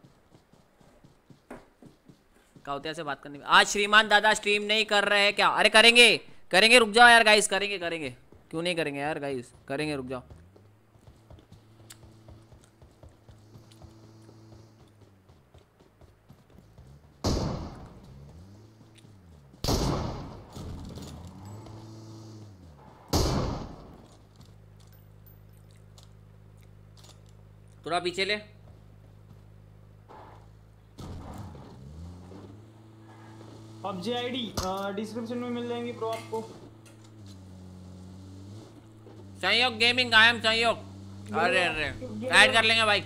काउतिया से बात करने आज श्रीमान दादा स्ट्रीम नहीं कर रहे हैं क्या? अरे करेंगे रुक जाओ यार गाइस। करेंगे क्यों नहीं करेंगे यार गाइस, करेंगे रुक जाओ। थोड़ा पीछे ले। PUBG आईडी डिस्क्रिप्शन में मिल जाएंगी प्रो आपको। संयोग गेमिंग, आई एम संयोग। अरे अरे ऐड कर लेंगे भाई।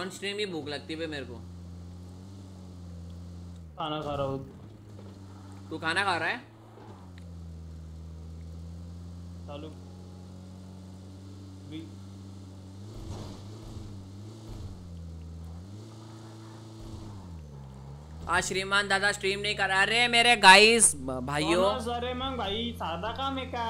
ऑन स्ट्रीम ही भूख लगती है मेरे को। खाना खा रहा हूँ। तू खाना खा रहा है? चालू आज श्रीमान दादा स्ट्रीम नहीं कर रहा। अरे मेरे गाइस भाइयों, अरे मैं भाई सादा काम है क्या?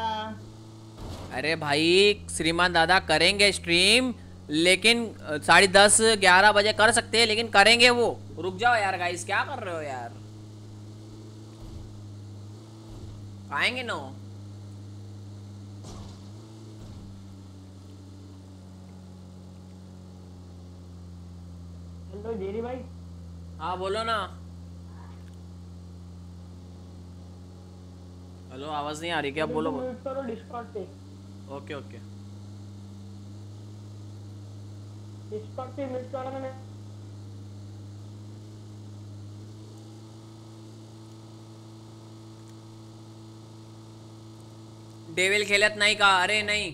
अरे भाई श्रीमान दादा करेंगे स्ट्रीम, लेकिन 10:30-11 बजे कर सकते हैं, लेकिन करेंगे वो। रुक जाओ यार गाइस, क्या कर रहे हो यार? आएंगे ना जेरी भाई। हाँ बोलो ना। हेलो आवाज नहीं आ रही क्या? बोलो बोलो। डिस्कॉर्ड पे। ओके ओके डिस्कॉर्ड पे म्यूट करा मैंने। डेविल खेलत नहीं कहा? अरे नहीं,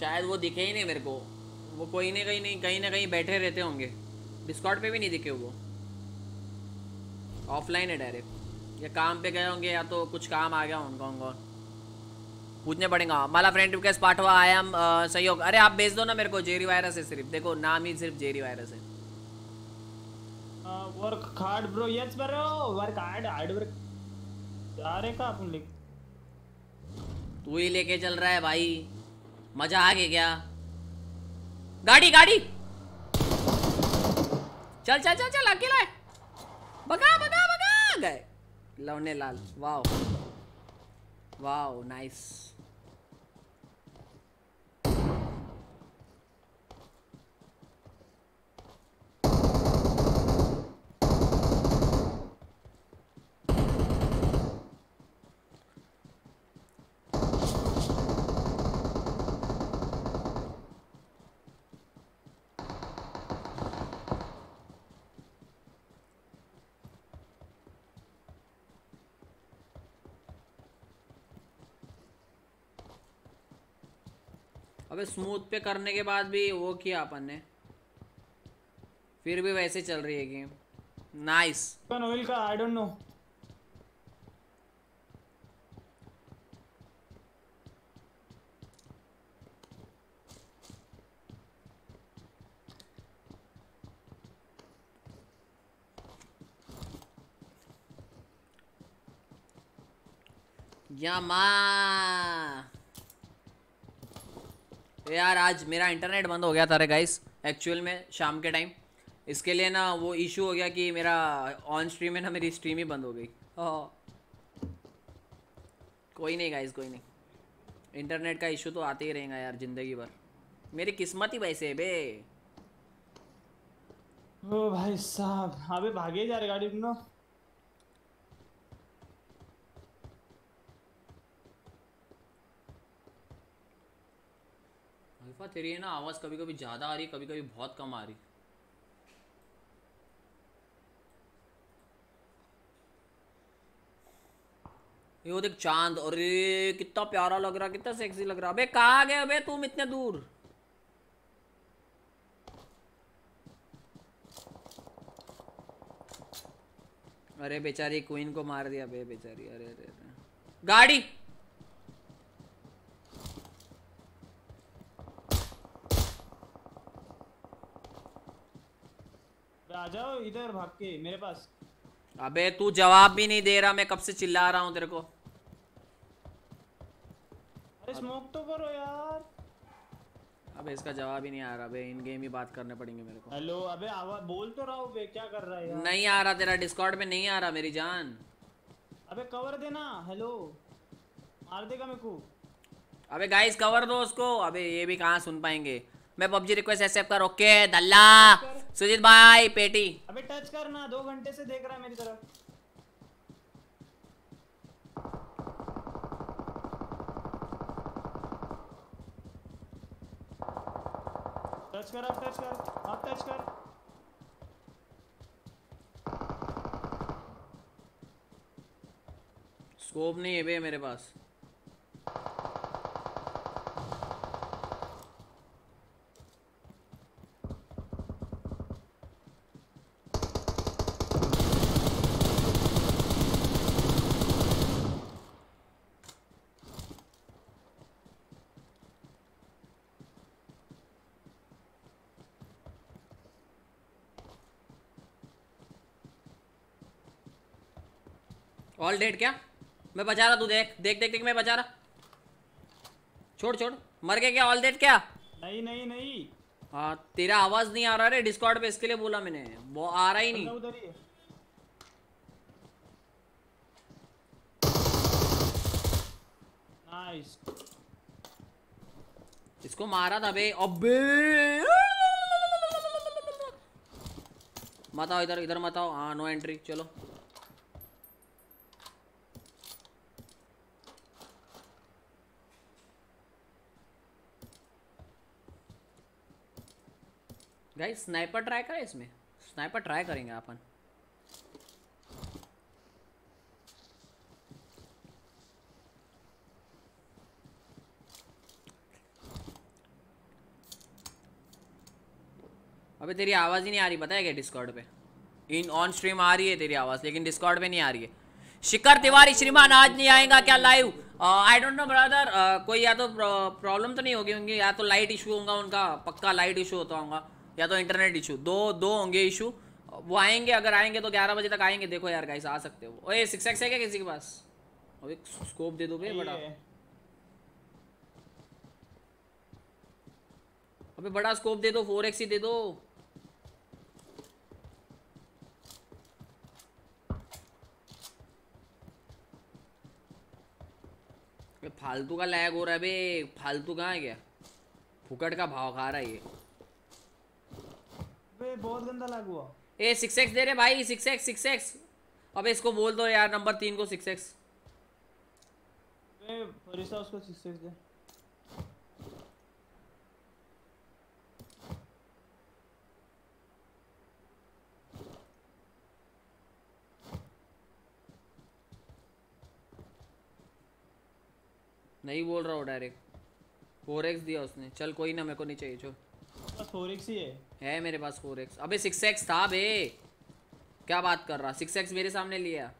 शायद वो दिखे ही नहीं मेरे को। वो कोई नहीं, कहीं ना कहीं बैठे रहते होंगे। डिस्कॉर्ड पे भी नहीं दिखे, वो ऑफलाइन है डायरेक्ट, या काम पे गए होंगे या तो कुछ काम आ गया उनका पूछने पड़ेगा। माला फ्रेंड रिक्वेस्ट पाठवा, आई एम सहयोग। अरे आप भेज दो ना मेरे को, जेरी वायरस है सिर्फ, देखो नाम ही सिर्फ जेरी वायरस है। Work hard bro, yes bro work hard, hard work. जा रहे का अपन लिख, तू ही लेके चल रहा है भाई। मजा आ गया क्या? गाड़ी गाड़ी चल चल चल चल, अकेला है। बगा बगा बगा गए लवने लाल। वाह वाह नाइस। अबे स्मूथ पे करने के बाद भी वो किया अपन ने, फिर भी वैसे चल रही है गेम। नाइस। ऑयल का आई डोंट नो। यामा यार आज मेरा इंटरनेट बंद हो गया था रे गाइस, एक्चुअल में शाम के टाइम। इसके लिए ना वो इशू हो गया कि मेरा ऑन स्ट्रीम में ना मेरी स्ट्रीम ही बंद हो गई। कोई नहीं गाइस, कोई नहीं, इंटरनेट का इशू तो आते ही रहेगा यार ज़िंदगी भर। मेरी किस्मत ही वैसे है बे। ओ भाई साहब, हाँ बे भागे जा रहे गाड़ी में ना। तेरी है ना आवाज कभी कभी ज्यादा आ रही, कभी कभी बहुत कम आ रही। ये वो देख चांद, अरे कितना प्यारा लग रहा, कितना सेक्सी लग रहा। अबे कहाँ गए अबे तुम इतने दूर? अरे बेचारी क्वीन को मार दिया बे बेचारी। अरे अरे, अरे। गाड़ी आ जाओ इधर भाग के मेरे पास। अबे तू जवाब भी नहीं दे रहा, मैं कब से चिल्ला रहा हूं तेरे को। अरे स्मोक तो करो यार। अबे इसका जवाब ही नहीं आ रहा बे, इन गेम ही बात करने पड़ेंगे मेरे को। हेलो अबे आवाज बोल तो रहा हूं बे, क्या कर रहा है यार? नहीं आ रहा तेरा, डिस्कॉर्ड में नहीं आ रहा मेरी जान। अबे कवर देना। हेलो मार देगा मेरे को। अबे गाइस कवर दो उसको। अबे ये भी कहां सुन पाएंगे। मैं PUBG रिक्वेस्ट एक्सेप्ट कर। ओके दल्ला सुजीत भाई पेटी। अबे टच करना, 2 घंटे से देख रहा है मेरी तरफ। टच कर, अब टच कर, अब टच कर। स्कोप नहीं है बे मेरे पास। ऑल डेड क्या? मैं बचा रहा, तू देख देख देख देख, मैं बचा रहा। छोड़ छोड़, मर गया क्या? ऑल डेड क्या? नहीं नहीं नहीं, हाँ तेरा आवाज नहीं आ रहा रे डिस्कॉर्ड पे, इसके लिए बोला मैंने, वो आ रहा ही नहीं। उधर ही है। नाइस, इसको मारा था बे। अबे मत आओ इधर, इधर मत आओ। हाँ नो एंट्री, चलो गाइस स्नाइपर ट्राई करें, इसमें स्नाइपर ट्राई करेंगे अपन। अबे तेरी आवाज़ ही नहीं आ रही, पता है क्या? डिस्कॉर्ड पे इन ऑन स्ट्रीम आ रही है तेरी आवाज़, लेकिन डिस्कॉर्ड पे नहीं आ रही है। शिखर तिवारी श्रीमान आज नहीं आएगा क्या live? I don't know brother, कोई या तो प्रॉब्लम तो नहीं होगी उनकी, या तो लाइट इशू होगा उनका, पक्का लाइट इशू होता होगा, या तो इंटरनेट इशू, दो होंगे इशू। वो आएंगे, अगर आएंगे तो 11 बजे तक आएंगे। देखो यार गाइस आ सकते हो। ओए 6x है क्या किसी के पास? और एक स्कोप दे दो बे बड़ा। अबे बड़ा स्कोप दे दो, 4x ही दे दो। फालतू का लैग हो रहा है बे, फालतू कहाँ है क्या? फुकट का भाव खा रहा है ये बे, बहुत गंदा लैग हुआ। ए 6x दे रहे भाई, 6x। अबे इसको बोल दो यार नंबर 3 को 6x बे, फरिशा उसको 6x दे। नहीं बोल रहा हो डायरेक्ट, 4x दिया उसने। चल कोई ना, मेरे को नहीं चाहिए, छोड़। 4x ही है मेरे पास, 4x। अबे 6x था बे, क्या बात कर रहा, 6x मेरे सामने लिया।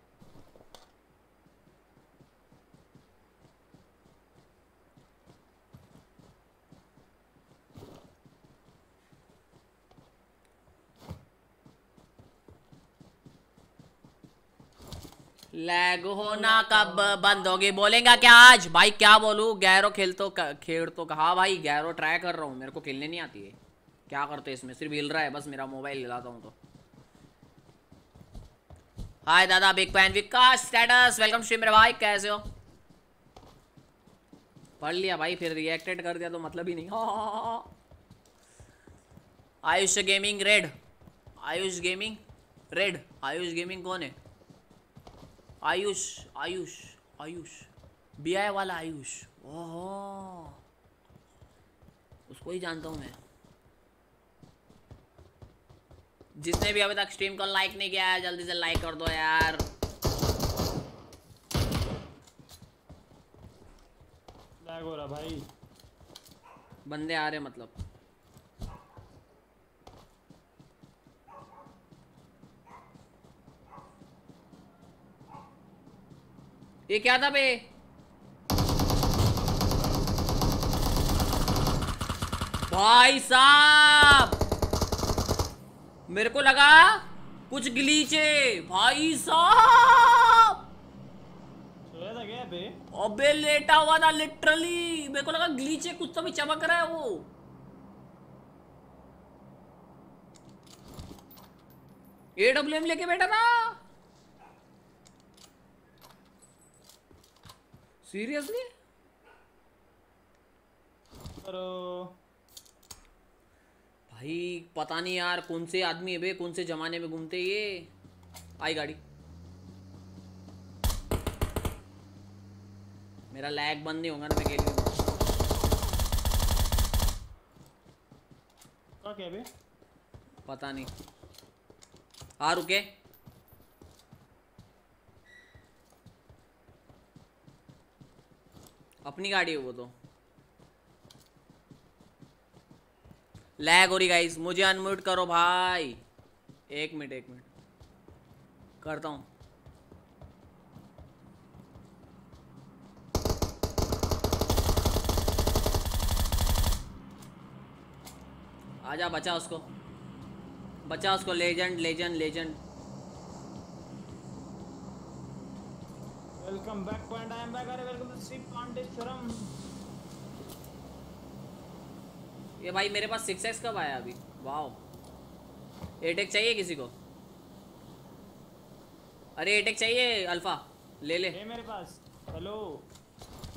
लैग होना कब बंद होगी बोलेगा क्या आज? भाई क्या बोलूं, गैरो खेल तो कहा भाई, गैरो ट्राई कर रहा हूँ, मेरे को खेलने नहीं आती है। क्या करते इसमें, सिर्फ हिल रहा है बस, मेरा मोबाइल हिलाता हूँ तो। हाय दादा, big fan Vikas status, welcome stream मेरे भाई, कैसे हो? पढ़ लिया भाई, फिर रिएक्टेड कर दिया तो मतलब ही नहीं। Ayush gaming red, Ayush gaming red, Ayush gaming कौन है? आयुष आयुष आयुष बीआई वाला आयुष, ओहो उसको ही जानता हूँ मैं। जिसने भी अभी तक स्ट्रीम को लाइक नहीं किया है जल्दी से लाइक कर दो यार। लैग हो रहा भाई, बंदे आ रहे मतलब। ये क्या था बे? भाई साहब मेरे को लगा कुछ ग्लीचे, भाई साहब सोया था क्या बे? अबे लेटा हुआ था लिटरली, मेरे को लगा ग्लीचे, कुछ तो भी चमक रहा है वो। एडब्ल्यूएम लेके बैठा था सीरियसली। भाई पता नहीं यार कौन से आदमी है बे, कौन से जमाने में घूमते ये। आई गाड़ी, मेरा लैग बंद नहीं होगा ना मैं खेलूंगा। क्या बे? पता नहीं। आ रुके, अपनी गाड़ी है वो तो। लैग हो रही गाइस, मुझे अनम्यूट करो भाई। एक मिनट करता हूँ। आजा, बचा उसको, बचा उसको। Legend. Welcome back point, I am back. अरे वेलकम टू सिप पॉइंट शर्म। ये भाई मेरे पास 6x कब आया अभी? वाओ, 8x चाहिए किसी को? अरे 8x चाहिए अल्फा, ले ले। ये मेरे पास। हेलो।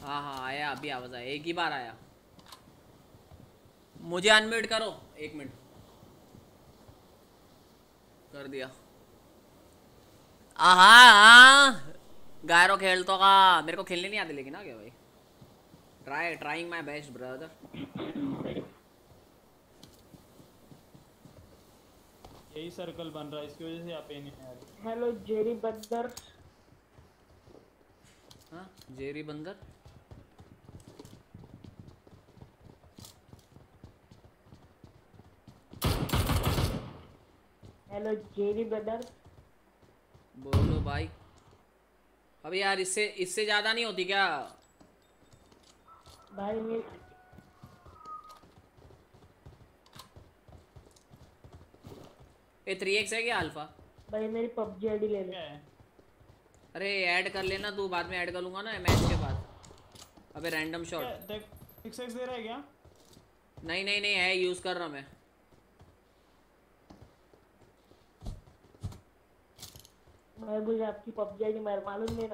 हाँ आया अभी, आवाज आया, एक ही बार आया। मुझे अनम्यूट करो। एक मिनट कर दिया। आहा गायरो खेल तो का, मेरे को खेलने नहीं आते लेकिन। आ गया भाई, ट्राइंग माय बेस्ट ब्रदर। यही सर्कल बन रहा है, इसकी वजह से आप ही नहीं आ रहे। हेलो जेरी बंदर। हाँ जेरी बंदर, हेलो जेरी बंदर बोलो भाई। अब यार इससे ज्यादा नहीं होती क्या भाई? मैं ये 3x है क्या अल्फा भाई? मेरी PUBG आईडी ले ले। अरे ऐड कर लेना तू, बाद में ऐड कर लूंगा ना मैच के बाद। अबे रैंडम शॉट। 6x दे रहा है क्या? नहीं है, यूज कर रहा मैं। मुझे आपकी PUBG आईडी मेरे मालूम नहीं।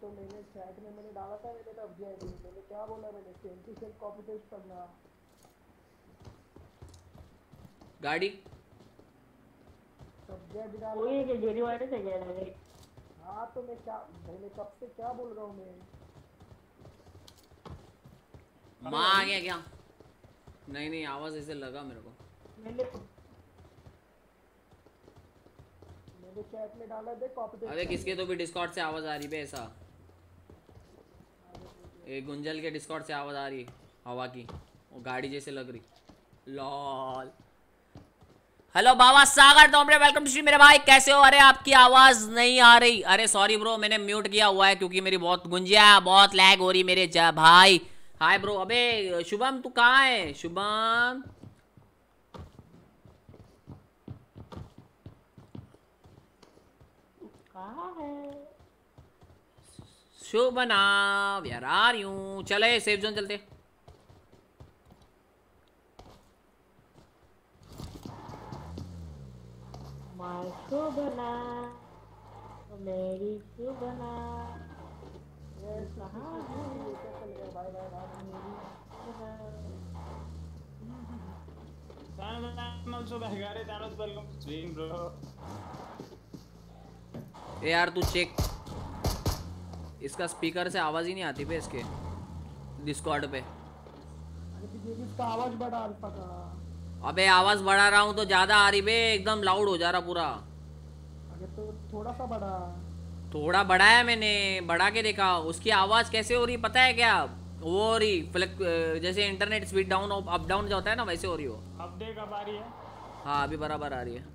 तो मैंने चैट में मैंने डाला था, मैंने PUBG आईडी, मैंने क्या बोला? मैंने सेंटी सेल कॉपी पेस्ट करना। गाड़ी PUBG आईडी डाल। वही है कि JerryVirus से गया है। हां तो मैं क्या, मैंने कब से क्या बोल रहा हूं मैं? मां आ गया क्या? नहीं आवाज ऐसे लगा मेरे को। मैंने चैट में डाला दे कॉपी। अरे किसके तो भी डिस्कॉर्ड से आवाज आ रही है ऐसा? ये गुंजल के डिस्कॉर्ड से आवाज आ रही है, हवा की, वो गाड़ी जैसे लग रही। Lol. Hello Baba Sagar तोमरे, welcome to stream मेरे भाई, कैसे हो? अरे आपकी आवाज नहीं आ रही। अरे सॉरी ब्रो, मैंने म्यूट किया हुआ है क्योंकि मेरी बहुत लैग हो रही मेरे भाई। Hi bro. अबे शुभम तू कहाँ है? शुभम शुभनाव यार आ रही हूँ। चले सेफ जोन चलते। माय शुभना मेरी शुभना यार तू चेक, इसका स्पीकर से आवाज ही नहीं आती पे, इसके डिस्कॉर्ड पे। इसका आवाज बढ़ा अल्फा का। अबे आवाज बढ़ा रहा हूँ तो ज्यादा आ रही बे, एकदम लाउड हो जा रहा पूरा। अरे तो थोड़ा सा बढ़ा। थोड़ा बढ़ाया मैंने, बढ़ा के देखा उसकी आवाज कैसे हो रही पता है क्या? वो हो रही जैसे internet speed down up down होता है ना, वैसे हो रही हो। अब देख अब आ रही है। हाँ अभी बराबर आ रही है।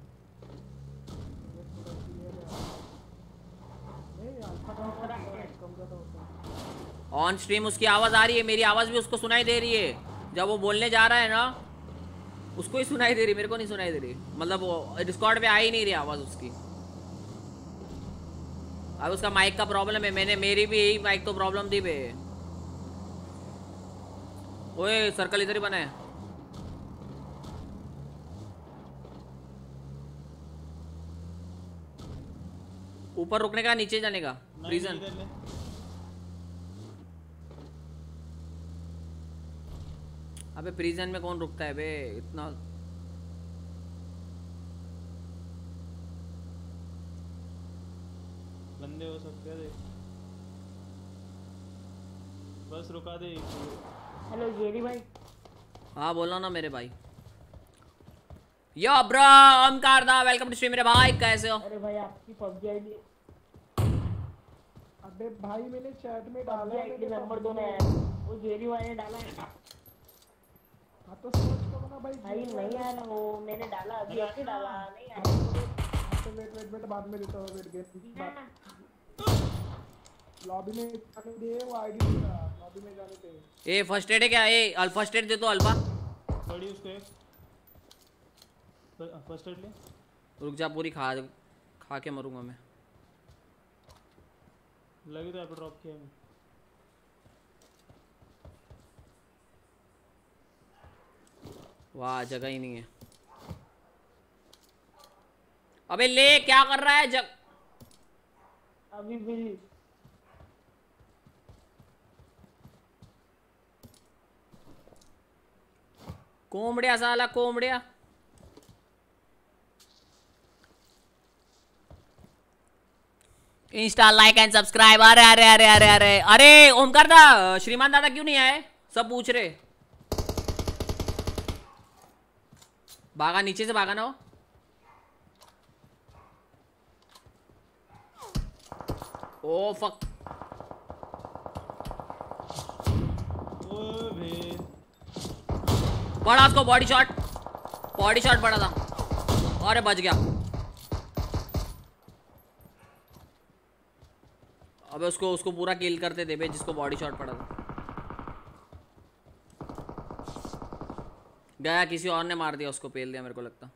ऑन स्ट्रीम उसकी आवाज आ रही है, मेरी आवाज भी उसको सुनाई दे रही है। जब वो बोलने जा रहा है ना, उसको ही सुनाई दे रही, मेरे को नहीं सुनाई दे रही। मतलब वो डिस्कॉर्ड पे आ ही नहीं रही आवाज उसकी। अब उसका माइक का प्रॉब्लम है। मैंने मेरी भी यही माइक तो प्रॉब्लम थी बे। ओए सर्कल इधर ही बना है। ऊपर रुकने का, नीचे जाने का रीजन। अबे प्रिजन में कौन रुकता है बे इतना? बंदे हो सकते हैं। बस रुका दे। हेलो जेरी भाई। हाँ बोलो ना मेरे भाई। यो ब्रो ओमकार दा वेलकम टू स्ट्रीम मेरे भाई, कैसे हो? अरे भाई आपकी PUBG आईडी। अबे भाई मैंने चैट में डाला है आईडी नंबर 2 ने, वो जेरी भाई ने डाला है। हां तो सर्च करो ना भाई। भाई नहीं यार वो मैंने डाला अभी, आपने डाला नहीं यार। तो वेट वेट वेट बाद में देता हूं, वेट गेट लॉबी में जाने दे वो आईडी, लॉबी में जाने दे। ए फर्स्ट एड है क्या? ए अल्फा फर्स्ट एड दे तो अल्फा थोड़ी उसको फर्स्ट एड ले। रुक जा पूरी खा के मरूंगा मैं। लगी तो ड्रॉप किया मैं। वाह जगह ही नहीं है। अबे ले क्या कर रहा है जग? अभी भी कोमड़िया साला कोमड़िया। Insta like and subscribe. अरे अरे अरे अरे अरे अरे ओमकार दा श्रीमान दादा क्यों नहीं आए? सब पूछ रहे। भागा नीचे से, भागा ना हो। ओ फक बड़ा उसको बॉडी शॉट, बॉडी शॉट बड़ा था। अरे बच गया। अबे उसको उसको पूरा किल करते थे बे जिसको बॉडी शॉट पड़ा था। गया किसी और ने मार दिया उसको, पेल दिया मेरे को लगता।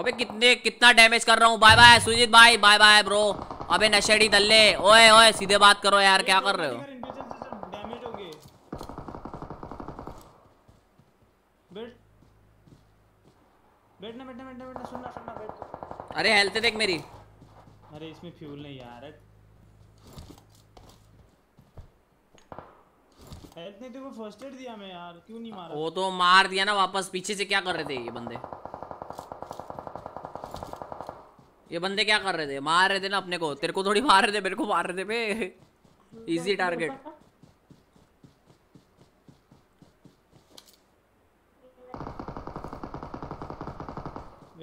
अबे कितने कितना डैमेज कर रहा हूँ। बाय बाय सुजीत भाई, बाय बाय ब्रो। अबे नशेड़ी दल्ले, ओए ओए सीधे बात करो यार, क्या कर रहे हो? डैमेज हो गए बैठना बैठना बैठना बैठना सुनना सुनना बैठ। अरे हेल्थ देख मेरी। अरे इसमें फ्यूल नहीं यार, हेल्थ नहीं। देखो फर्स्ट एड दिया मैं यार, क्यों नहीं मारा? वो तो मार दिया ना वापस। पीछे से क्या कर रहे थे ये बंदे? ये बंदे क्या कर रहे थे? मार रहे थे ना अपने को। तेरे को थोड़ी मार रहे थे, मेरे को मार रहे थे बे। Easy target.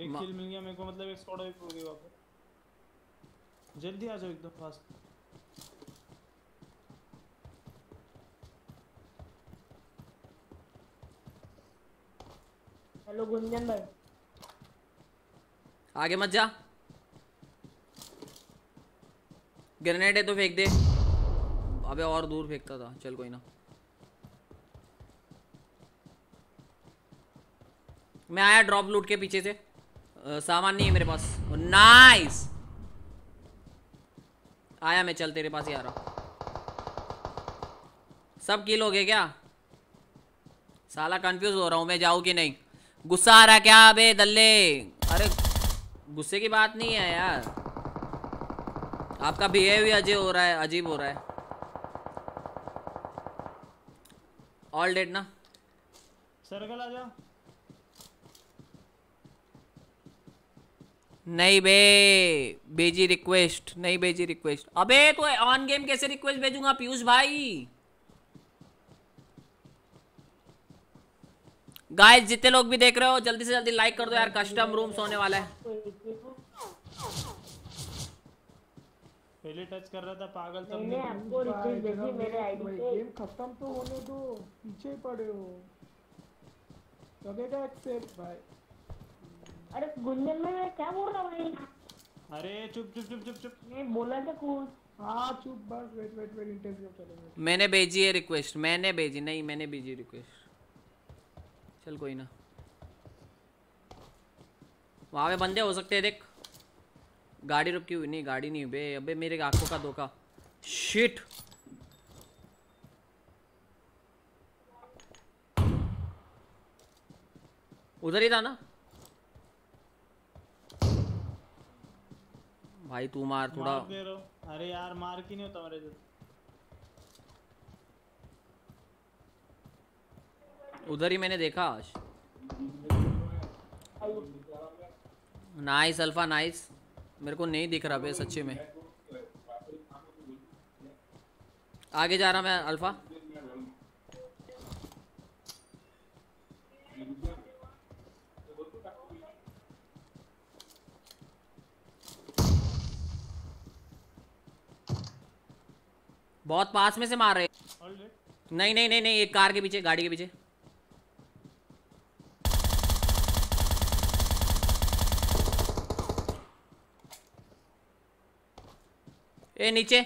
एक किल मिल गया मेरे को, मतलब एक स्क्वाड वाइप हो गई वापस। जल्दी आ जाओ एकदम फास्ट। हेलो गुंजन भाई। आगे मत जा, ग्रेनेड है तो फेंक दे। अबे और दूर फेंकता था, चल कोई ना। मैं आया ड्रॉप लूट के पीछे से। सामान नहीं है मेरे पास। नाइस आया मैं, चल तेरे पास ही आ रहा। सब किल हो गए क्या? साला कंफ्यूज हो रहा हूँ मैं, जाऊँ कि नहीं। गुस्सा आ रहा क्या बे दल्ले? अरे गुस्से की बात नहीं है यार, आपका बिहेवियर अजय हो रहा है, अजीब हो रहा है। ऑल डेड ना सर्कल आ जाओ। नहीं बे भेजी रिक्वेस्ट, नहीं भेजी रिक्वेस्ट। अबे तो ऑन गेम कैसे रिक्वेस्ट भेजूंगा पीयूष भाई? गाइस जितने लोग भी देख रहे हो जल्दी से जल्दी लाइक कर दो यार, कस्टम रूम्स होने वाला है। पहले टच कर रहा था पागल तुम। मैंने आपको रिक्वेस्ट भेजी मेरे आईडी पे। गेम खत्म तो होने दो, पीछे ही पड़े हो। लगेगा एक्सेप्ट भाई। अरे गुंजन मैं क्या बोल रहा भाई? अरे चुप चुप चुप चुप चुप। मैं बोला था कौन? हाँ चुप बस, वेट वेट वेट इंटरव्यू चलेगा। मैंने भेजी है रिक्वेस्ट, मैंने भेजी नहीं, मैंने भेजी रिक्वेस्ट। चल कोई ना, वहाँ पे बंदे हो सकते हैं। देख गाड़ी रुकी हुई, नहीं गाड़ी नहीं बे। अबे मेरे आंखों का धोखा, शिट। उधर ही था ना भाई, तू मार थोड़ा। अरे यार मार की नहीं होता मेरे से। उधर ही मैंने देखा आज। Nice Alpha nice. मेरे को नहीं दिख रहा बे सच्चे में। आगे जा रहा मैं अल्फा। बहुत पास में से मार रहे। नहीं नहीं नहीं नहीं, एक कार के पीछे, गाड़ी के पीछे। ए नीचे,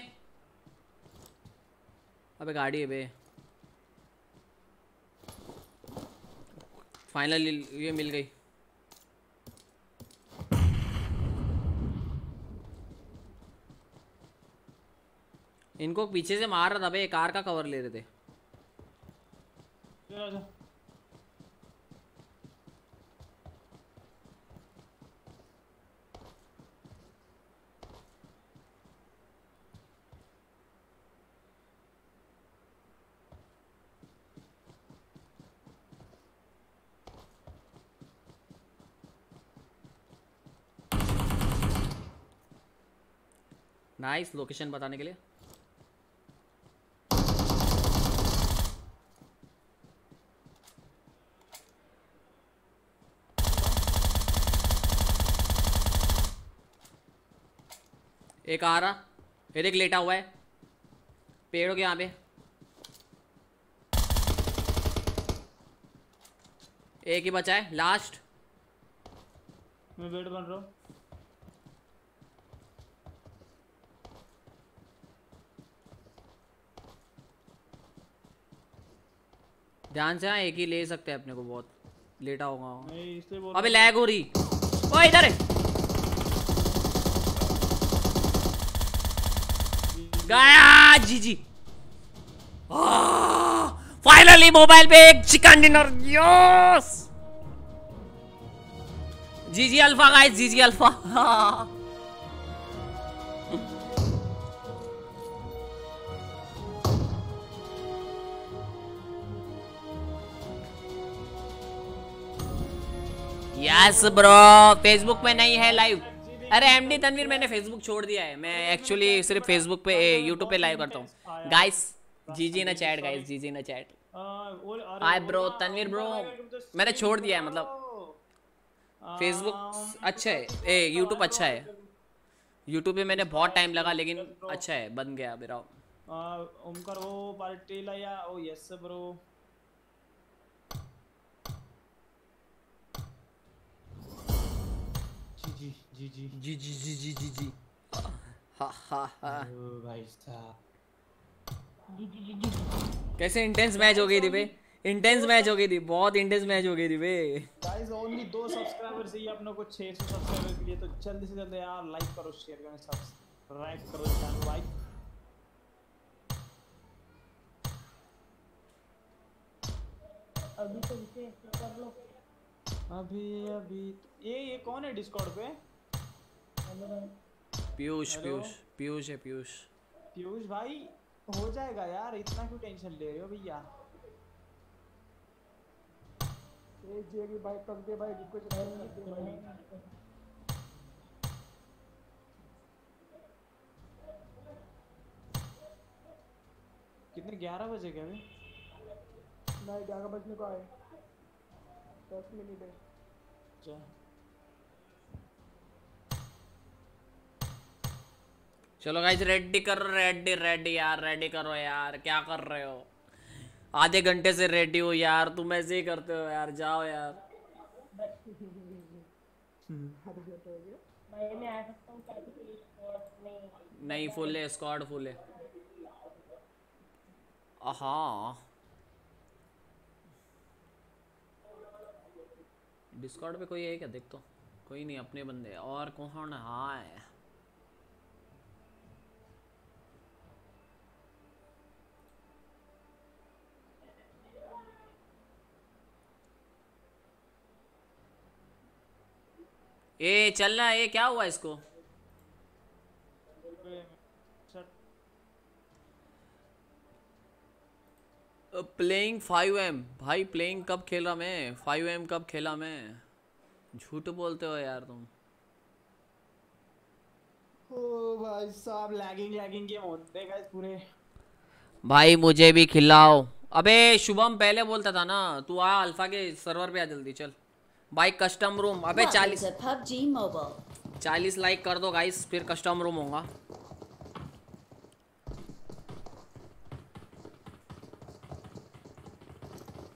अबे गाड़ी है बे। फाइनली ये मिल गई। इनको पीछे से मार रहा था बे, कार का कवर ले रहे थे। नाइस लोकेशन बताने के लिए। एक आ रहा, फिर एक लेटा हुआ है पेड़ों के यहाँ पे। एक ही बचा है लास्ट। मैं वेट बन रहा हूँ। ध्यान से, हाँ एक ही ले सकते हैं अपने को, बहुत लेटा होगा। अबे लैग हो रही। ओ इधर है गया। जी जी फाइनली मोबाइल पे एक chicken dinner. Yes G G Alpha guys, G G Alpha. Yes bro Facebook में नहीं है लाइव। अरे एमडी तनवीर मैंने फेसबुक छोड़ दिया है, मैं एक्चुअली सिर्फ फेसबुक पे यूट्यूब पे लाइव करता हूँ गाइस। जीजी ना चैट गाइस, जीजी ना chat. Hi bro Tanveer bro, मैंने छोड़ दिया है, मतलब फेसबुक अच्छा है, ए यूट्यूब अच्छा है। यूट्यूब पे मैंने बहुत टाइम लगा लेकिन अच्छा है, बन गया मेरा। ओमकार वो पार्टी लाया। ओ यस ब्रो जी जी जी जी जी जी जी जी जी। हा हा हा भाई साहब कैसे इंटेंस मैच हो गई थी बे, इंटेंस मैच हो गई थी, बहुत इंटेंस मैच हो गई थी बे। गाइस ओनली 2 सब्सक्राइबर से ही अपने को 600 सब्सक्राइबर के लिए, तो जल्दी से जल्दी यार लाइक करो, शेयर करो, सब्सक्राइब करो चैनल भाई। अभी तो इसे कर लो अभी अभी। ये कौन है डिस्कॉर्ड पे? पीयूष। पीयूष पीयूष है, पीयूष पीयूष भाई हो जाएगा यार, इतना क्यों टेंशन ले रहे हो भैया। ये जेरी भाई तब दे भाई कुछ नहीं। कितने 11 बजे गए अभी? नहीं 11 बजने को आए, 10 मिनट है। अच्छा चलो गाइस रेडी करो, रेडी रेडी यार, रेडी करो यार, क्या कर रहे हो? आधे घंटे से रेडी हो यार, तुम ऐसे ही करते हो यार, जाओ यार। नहीं फुल है स्क्वाड, फुल है। हाँ डिस्कॉर्ड पे कोई है क्या? देख तो कोई नहीं, अपने बंदे और कौन? हाँ ए चलना। ये क्या हुआ इसको? प्लेइंग 5M भाई, प्लेइंग कब खेला मैं? 5M कब खेला मैं? झूठ बोलते हो यार तुम। ओ भाई साहब लैगिंग लैगिंग गेम होते गाइस पूरे। भाई मुझे भी खिलाओ। अबे शुभम पहले बोलता था ना, तू आ अल्फा के सर्वर पे आ जल्दी, चल भाई कस्टम रूम। अबे 40 लाइक कर दो गाइस, फिर कस्टम रूम होगा।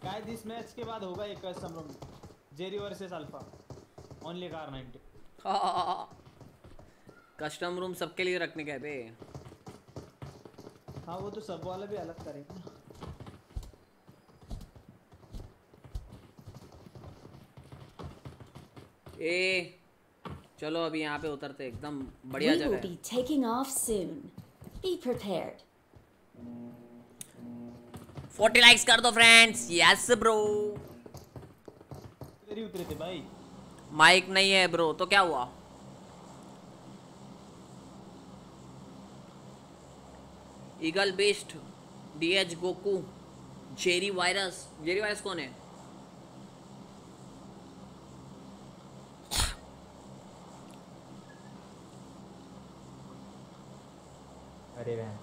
गाइस इस मैच के बाद होगा एक custom room, Jerry versus Alpha, only car 90। Custom room सबके लिए रखने का है बे। हाँ वो तो सब वाला भी अलग करेगा। ए चलो अभी यहाँ पे उतरते, एकदम बढ़िया जगह है। taking off soon. Be prepared. 40 likes कर दो फ्रेंड्स। Yes bro. तेरी उतरे थे भाई। माइक नहीं है ब्रो तो क्या हुआ? Eagle best, DH Goku, Jerry virus. Jerry virus कौन है? अरे मैं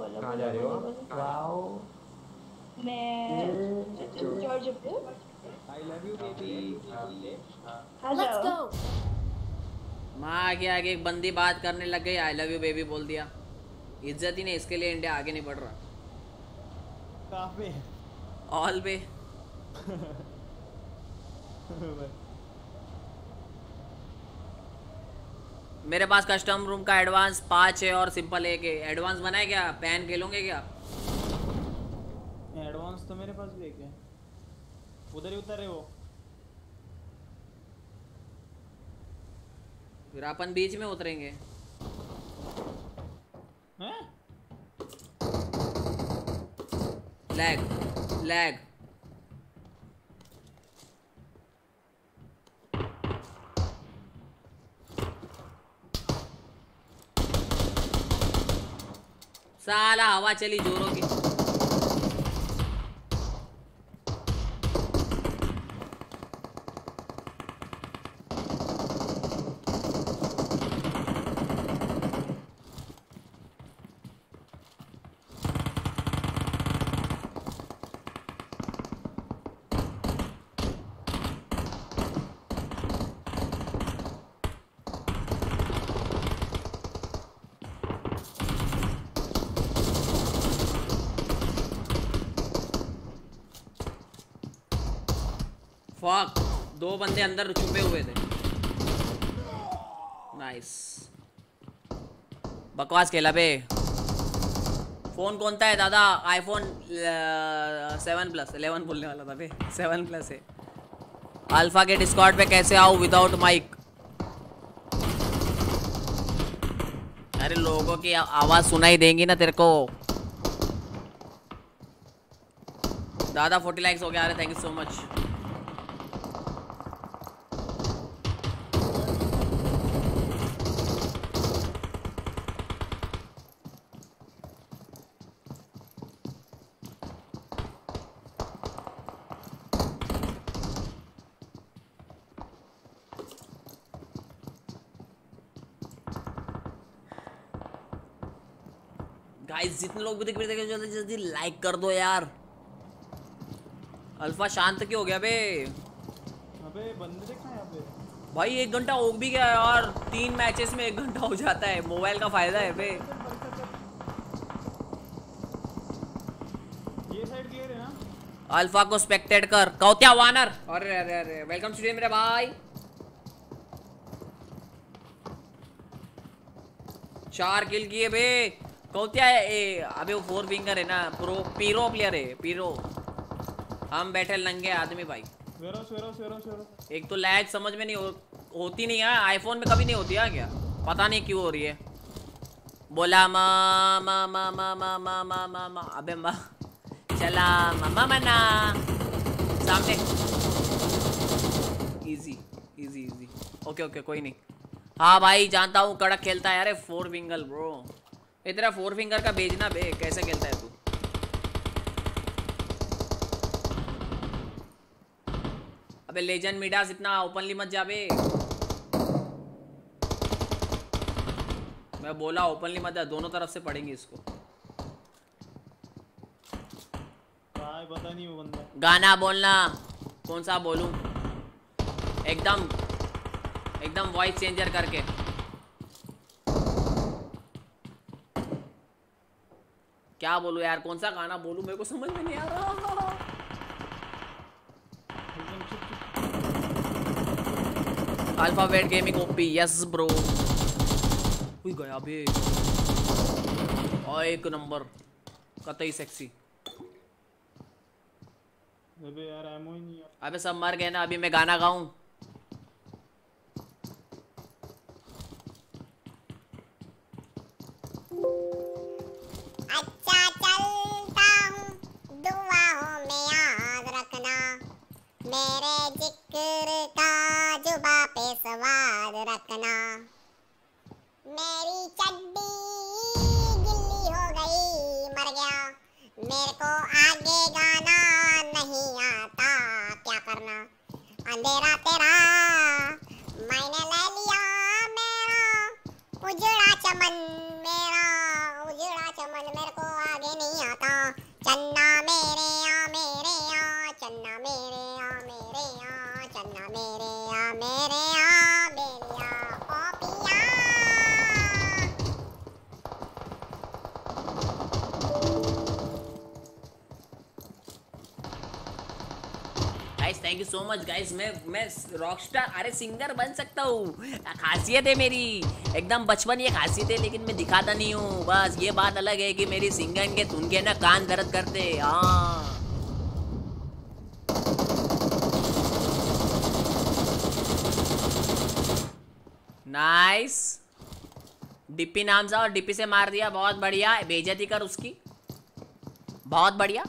कहाँ जा रहे हो? Wow George I love you baby. Let's go. माँ आगे आगे एक बंदी बात करने लग गई, आई लव यू बेबी बोल दिया। इज्जत ही नहीं, इसके लिए इंडिया आगे नहीं बढ़ रहा। ऑल पे मेरे पास कस्टम रूम का एडवांस 5 है और सिंपल 1 है। एडवांस बनाए क्या? पैन खेलोगे क्या? एडवांस तो मेरे पास भी एक है, उधर ही उतर है वो। फिर अपन बीच में उतरेंगे हैं? लैग लैग साला हवा चली जोरों की। Fuck, दो बंदे अंदर छुपे हुए थे। नाइस, बकवास खेला बे। फोन कौन सा है दादा? आईफोन 7 प्लस 11 बोलने वाला था बे, 7 प्लस है। अल्फा के डिस्कॉर्ड पे कैसे आओ विदाउट माइक? अरे लोगों की आवाज सुनाई देंगी ना तेरे को। दादा 40 लाइक्स हो गया। अरे थैंक यू सो मच। जितने लोग भी देख रहे हैं जल्दी जल्दी लाइक कर दो यार। अल्फा शांत क्यों हो गया बे? अबे बंदे देखना है अबे भाई, 1 घंटा हो भी गया यार। 3 मैचेस में 1 घंटा हो जाता है, मोबाइल का फायदा है बे। ये साइड क्लियर है ना? अल्फा को स्पेक्टेट कर। कौतिया वानर, अरे अरे अरे वेलकम स्टूडियो मेरे भाई। 4 किल किए बे कौतिया। अबे वो 4 फिंगर है ना, प्रो पीरो प्लेयर है, पीरो। हम बैठे लंगे आदमी भाई। वेरोस। एक तो लैग समझ में नहीं होती नहीं है, आईफोन में कभी नहीं होती है क्या? पता नहीं क्यों हो रही है। बोला मामा मामा मामा मामा, अबे माँ चला मामा मना सामने। Easy easy easy, okay okay कोई नहीं। हाँ भाई जानता हूँ, कड़क खेलता है। अरे 4 फिंगर ब्रो, इतना 4 फिंगर का भेजना बे, कैसे खेलता है तू? अबे लेजेंड मिडास इतना ओपनली मत जा बे। मैं बोला ओपनली मत, दोनों तरफ से पड़ेंगे इसको। पता नहीं वो बंदा गाना बोलना कौन सा बोलूं, एकदम एकदम वॉइस चेंजर करके। क्या बोलूं यार, कौन सा गाना बोलूं मेरे को समझ में नहीं आ रहा। Alphabet gaming OP, yes bro. कोई गया बे, और एक नंबर कतई सेक्सी। अबे यार एमो ही नहीं है। अबे सब मर गए ना, अभी मैं गाना गाऊं। अच्छा चलता हूं, दुआओं में याद रखना, मेरे जिक्र का जुबा पे स्वाद रखना। मेरी चड्डी गिल्ली हो गई, मर गया, मेरे को आगे गाना नहीं आता, क्या करना। अंधेरा तेरा मैंने ले लिया, मेरा उजड़ा चमन, मेरा उजड़ा चमन, मेरे को आगे नहीं आता। चन्ना मेरे आ मेरे आ, चन्ना मेरे आ मेरे आ, चन्ना मेरे आ मेरे आ, बेलिया ओ पिया। Guys thank you so much guys. मैं रॉकस्टार अरे सिंगर बन सकता हूँ, खासियत है मेरी एकदम बचपन, ये खासियत है, लेकिन मैं दिखाता नहीं हूँ। बस ये बात अलग है कि मेरी सिंगिंग के धुन के ना कान दर्द करते। हाँ नाइस, डिप्पी नाम सा, और डिप्पी से मार दिया, बहुत बढ़िया, बेइज्जती कर उसकी, बहुत बढ़िया।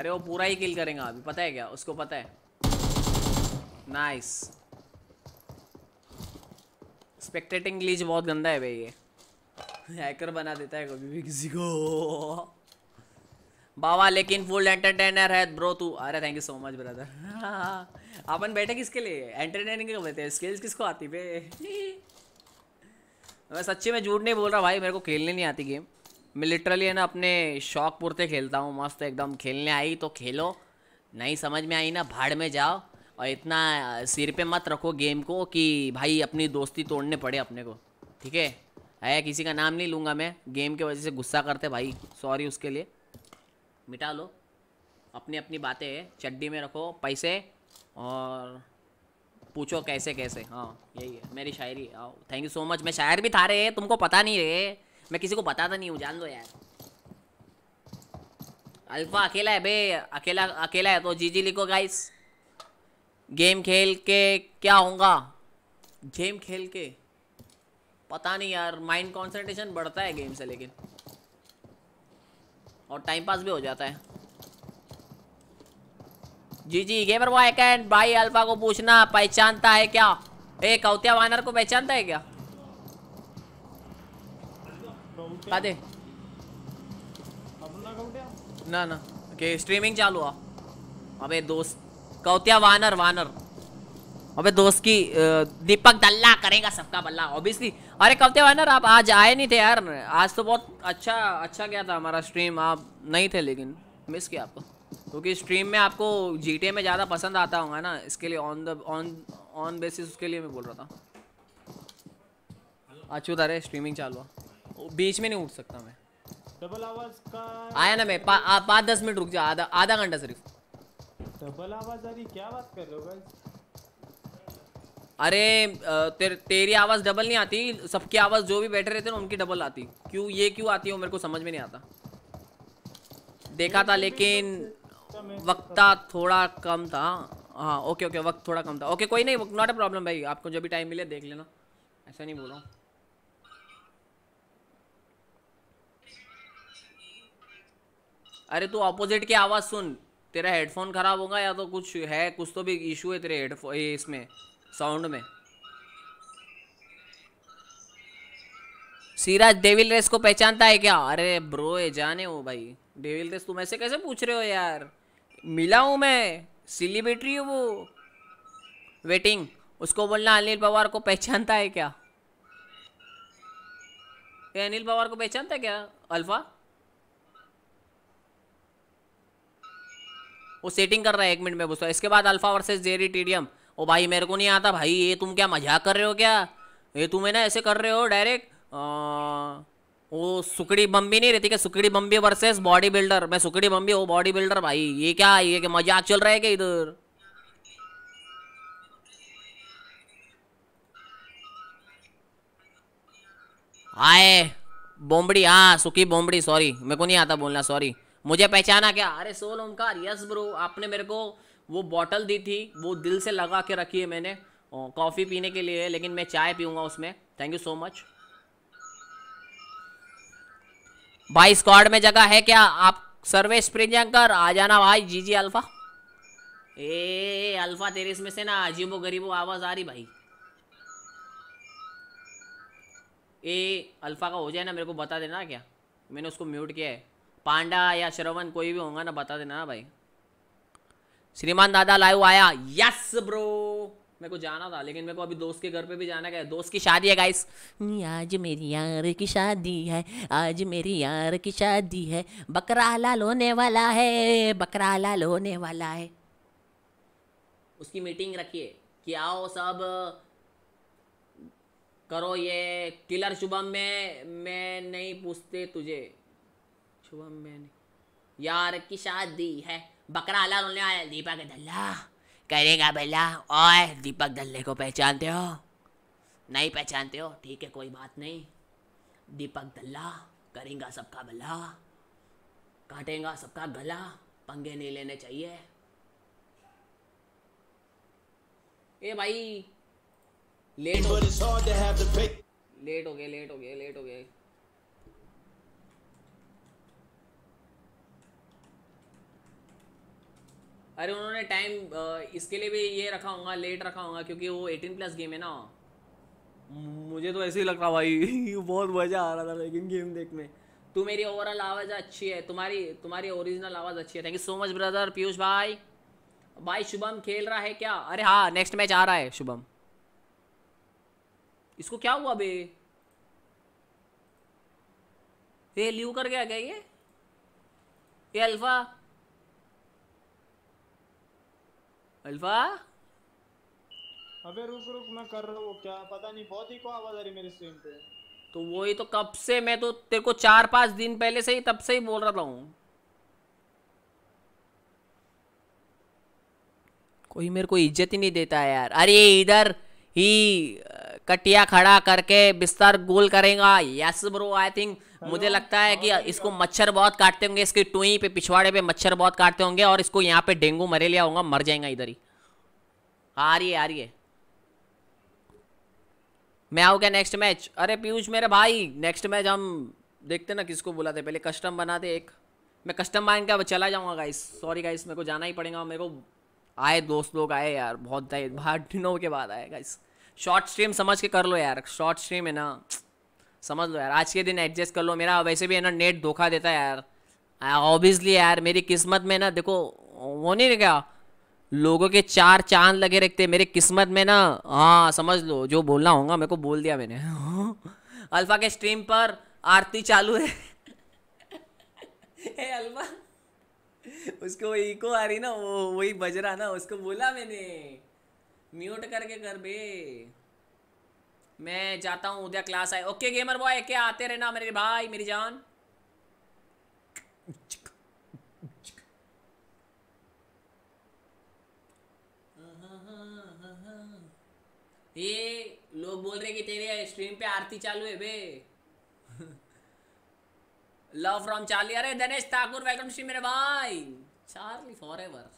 अरे वो पूरा ही किल करेगा अभी, पता है क्या उसको, पता है। नाइस, स्पेक्टेटिंग ग्लिच बहुत गंदा है भाई, ये हैकर बना देता है कभी भी किसी को बाबा। लेकिन फुल एंटरटेनर है ब्रो तू। अरे thank you so much brother. अपन बैठे किसके लिए, एंटरटेनिंग के बैठे हैं, स्किल्स किसको आती बे। मैं सच्ची में झूठ नहीं बोल रहा भाई, मेरे को खेलने नहीं आती गेम, मैं लिटरली है ना अपने शौक पूर्ते खेलता हूँ। मस्त एकदम, खेलने आई तो खेलो, नहीं समझ में आई ना भाड़ में जाओ, और इतना सिर पे मत रखो गेम को कि भाई अपनी दोस्ती तोड़ने पड़े अपने को, ठीक है। आया किसी का नाम नहीं लूँगा मैं, गेम के वजह से गुस्सा करते भाई, सॉरी उसके लिए, मिटा लो। अपनी अपनी बातें चड्डी में रखो, पैसे और पूछो कैसे कैसे, हाँ यही है मेरी शायरी। थैंक यू सो मच, मैं शायर भी था रहे, तुमको पता नहीं रहे, मैं किसी को बताता नहीं हूँ, जान दो यार। अल्फा अकेला है बे, अकेला अकेला है तो जीजी लिखो गाइस। गेम खेल के क्या होगा, गेम खेल के पता नहीं यार, माइंड कंसंट्रेशन बढ़ता है गेम से, लेकिन और टाइम पास भी हो जाता है। जीजी गेमर बॉय एकेआर भाई, अल्फा को पूछना पहचानता है क्या, ए कौतिया वानर को पहचानता है क्या, दे ना ना के स्ट्रीमिंग चालू आ। अबे दोस्त कौतिया वानर वानर, अबे दोस्त की दीपक दल्ला करेगा सबका बल्ला ऑब्वियसली। अरे कौतिया वानर आप आज आए नहीं थे यार, आज तो बहुत अच्छा अच्छा गया था हमारा स्ट्रीम, आप नहीं थे लेकिन मिस किया आपको, क्योंकि स्ट्रीम में आपको GTA में ज़्यादा पसंद आता होगा ना, इसके लिए ऑन बेसिस उसके लिए मैं बोल रहा था। अच्छू तारे स्ट्रीमिंग चालू आ, बीच में नहीं उठ सकता मैं, डबल आवाज का आया ना मैं, 5-10 मिनट रुक जा, आधा घंटा सिर्फ। डबल आवाज आ रही, क्या बात कर रहे हो गाइस। अरे तेरी आवाज डबल नहीं आती, सबकी आवाज जो भी बैठे रहते ना उनकी डबल आती, क्यों ये क्यों आती है मेरे को समझ में नहीं आता। देखा था लेकिन वक्त थोड़ा कम था, हाँ ओके ओके, वक्त थोड़ा कम था, ओके कोई नहीं, नॉट अ प्रॉब्लम भाई, आपको जब भी टाइम मिले देख लेना, ऐसा नहीं बोल रहा हूँ। अरे तू ऑपोजिट की आवाज़ सुन, तेरा हेडफोन ख़राब होगा या तो कुछ है, कुछ तो भी इशू है तेरे हेडफोन इसमें साउंड में। सिराज डेविल रेस को पहचानता है क्या? अरे ब्रो ये जाने हो भाई, डेविल रेस तुम ऐसे कैसे पूछ रहे हो यार, मिला हूँ मैं, सेलिब्रिटी हूँ वो। वेटिंग, उसको बोलना अनिल पवार को पहचानता है क्या? ये अनिल पवार को पहचानता है क्या अल्फा? वो सेटिंग कर रहा है, एक मिनट में पूछता हूँ। इसके बाद अल्फा वर्सेस जेरी टीडीएम। ओ भाई मेरे को नहीं आता भाई, ये तुम क्या मजाक कर रहे हो क्या? ये तुम है ना ऐसे कर रहे हो डायरेक्ट। वो सुकड़ी बम्बी नहीं रहती क्या, सुकड़ी बम्बी वर्सेस बॉडी बिल्डर। मैं सुकड़ी बम्बी, वो बॉडी बिल्डर। भाई ये क्या, ये मजाक चल रहा है क्या इधर? आए बोमड़ी, हाँ सुकी बोमड़ी, सॉरी मेरे को नहीं आता बोलना, सॉरी। मुझे पहचाना क्या? अरे सोल ओमकार, यस ब्रो, आपने मेरे को वो बॉटल दी थी, वो दिल से लगा के रखी है मैंने कॉफ़ी पीने के लिए, लेकिन मैं चाय पीऊँगा उसमें। थैंक यू सो मच भाई। स्क्वाड में जगह है क्या? आप सर्वेश प्रियंकर आ जाना भाई। जीजी अल्फा। ए अल्फा तेरे इसमें से ना अजीबो गरीबो आवाज़ आ रही भाई। ए अल्फा का हो जाए ना मेरे को बता देना, क्या मैंने उसको म्यूट किया है। पांडा या श्रवण कोई भी होगा ना बता देना भाई। श्रीमान दादा लाइव आया, यस ब्रो। मेरे को जाना था लेकिन मेरे को अभी दोस्त के घर पे भी जाना है, दोस्त की शादी है गाइस। आज मेरी यार की शादी है, आज मेरी यार की शादी है, बकरा लाल होने वाला है, बकरा लाल होने वाला है। उसकी मीटिंग रखिए कि आओ सब करो ये किलर शुभम में मैं नहीं पूछते तुझे, शुभम में नहीं यार की शादी है, बकरा लाल होने आया, दीपक दल्ला करेगा भला। और दीपक दल्ले को पहचानते हो? नहीं पहचानते हो, ठीक है कोई बात नहीं। दीपक दल्ला करेगा सबका भला, काटेगा सबका गला, पंगे नहीं लेने चाहिए। ए भाई लेट हो गए। अरे उन्होंने टाइम इसके लिए भी ये रखा होगा, लेट रखा होगा, क्योंकि वो 18+ गेम है ना। मुझे तो ऐसे ही लग रहा भाई, बहुत मज़ा आ रहा था लेकिन गेम देखने। तू मेरी ओवरऑल आवाज़ अच्छी है, तुम्हारी ओरिजिनल आवाज़ अच्छी है। Thank you so much brother Piyush भाई। भाई शुभम खेल रहा है क्या? अरे हाँ नेक्स्ट मैच आ रहा है शुभम। इसको क्या हुआ बे, ये लीव कर गया क्या ये अल्फा? अल्फा अबे रुक रुक, मैं कर रहा हूँ क्या पता नहीं, बहुत ही को आवाज आ रही मेरे स्ट्रीम पे। तो वही तो, कब से मैं तो तेरे को 4-5 दिन पहले से ही तब से ही बोल रहा हूँ, कोई मेरे को इज्जत ही नहीं देता यार। अरे इधर ही कटिया खड़ा करके बिस्तर गोल करेगा, यस ब्रो। आई थिंक मुझे लगता है कि इसको मच्छर बहुत काटते होंगे, इसके टुई पे पिछवाड़े पे मच्छर बहुत काटते होंगे और इसको यहाँ पे डेंगू मलेरिया होगा, मर जाएगा इधर ही। आ रही है। मैं आऊँ क्या नेक्स्ट मैच? अरे पीयूष मेरे भाई नेक्स्ट मैच हम देखते ना किसको बुलाते, पहले कस्टम बनाते एक। मैं कस्टम मान का चला जाऊँगा गाइस, सॉरी गाइस मेरे को जाना ही पड़ेगा। मेरे को आए दोस्त लोग आए यार, बहुत दिनों के बाद आए गाइस। शॉर्ट स्ट्रीम समझ के कर लो यार, शॉर्ट स्ट्रीम है ना समझ लो यार, आज के दिन एडजस्ट कर लो। मेरा वैसे भी है ना नेट धोखा देता है यार, ऑब्वियसली यार मेरी किस्मत में ना देखो वो नहीं क्या, लोगों के 4 चांद लगे रखते, मेरे किस्मत में ना, हाँ समझ लो जो बोलना होगा मेरे को बोल दिया मैंने। अल्फा के स्ट्रीम पर आरती चालू है। ए अल्फा उसको इको आ रही ना, वो वही बज रहा ना, उसको बोला मैंने म्यूट करके कर बे। मैं जाता हूँ उधर क्लास आए। ओके गेमर बॉय क्या आते रहना मेरे भाई मेरी जान। ये लोग बोल रहे कि तेरे स्ट्रीम पे आरती चालू है बे। Love from Charlie. अरे दिनेश ठाकुर वेलकम श्री मेरे भाई। Charlie forever.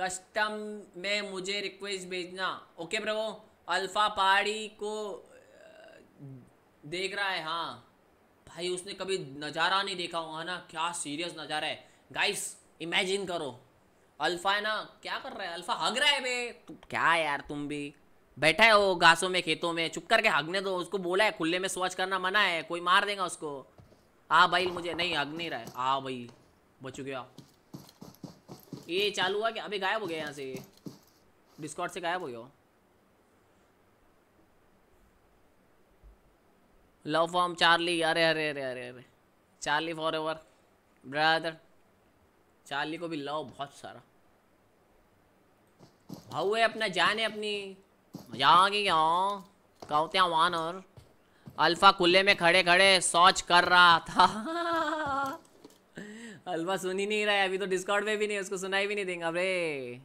कस्टम में मुझे रिक्वेस्ट भेजना। Okay bro. अल्फा पहाड़ी को देख रहा है, हाँ भाई उसने कभी नज़ारा नहीं देखा होगा ना, क्या सीरियस नज़ारा है गाइस, इमेजिन करो। अल्फा है ना क्या कर रहा है, अल्फा हग रहा है बे। क्या यार तुम भी बैठा है वो घासों में खेतों में, चुप करके हगने दो। उसको बोला है खुले में शौच करना मना है, कोई मार देगा उसको। हाँ भाई मुझे नहीं हग नहीं रहा है। हाँ भाई बच गया। ये चालू हुआ कि अभी गायब हो गया यहाँ से, डिस्कॉर्ड से गायब हो गया। लव फॉर्म चार्ली, अरे अरे अरे अरे अरे चार्ली फॉरएवर ब्रदर। चार्ली को भी लव बहुत सारा। भाऊ है अपना, जान है अपनी, मजा आ गई। यहाँ कौतिया वानर अल्फा खुले में खड़े खड़े शौच कर रहा था। अल्फा सुन ही नहीं रहा है अभी तो, डिस्कॉर्ड में भी नहीं, उसको सुनाई भी नहीं देंगे। अरे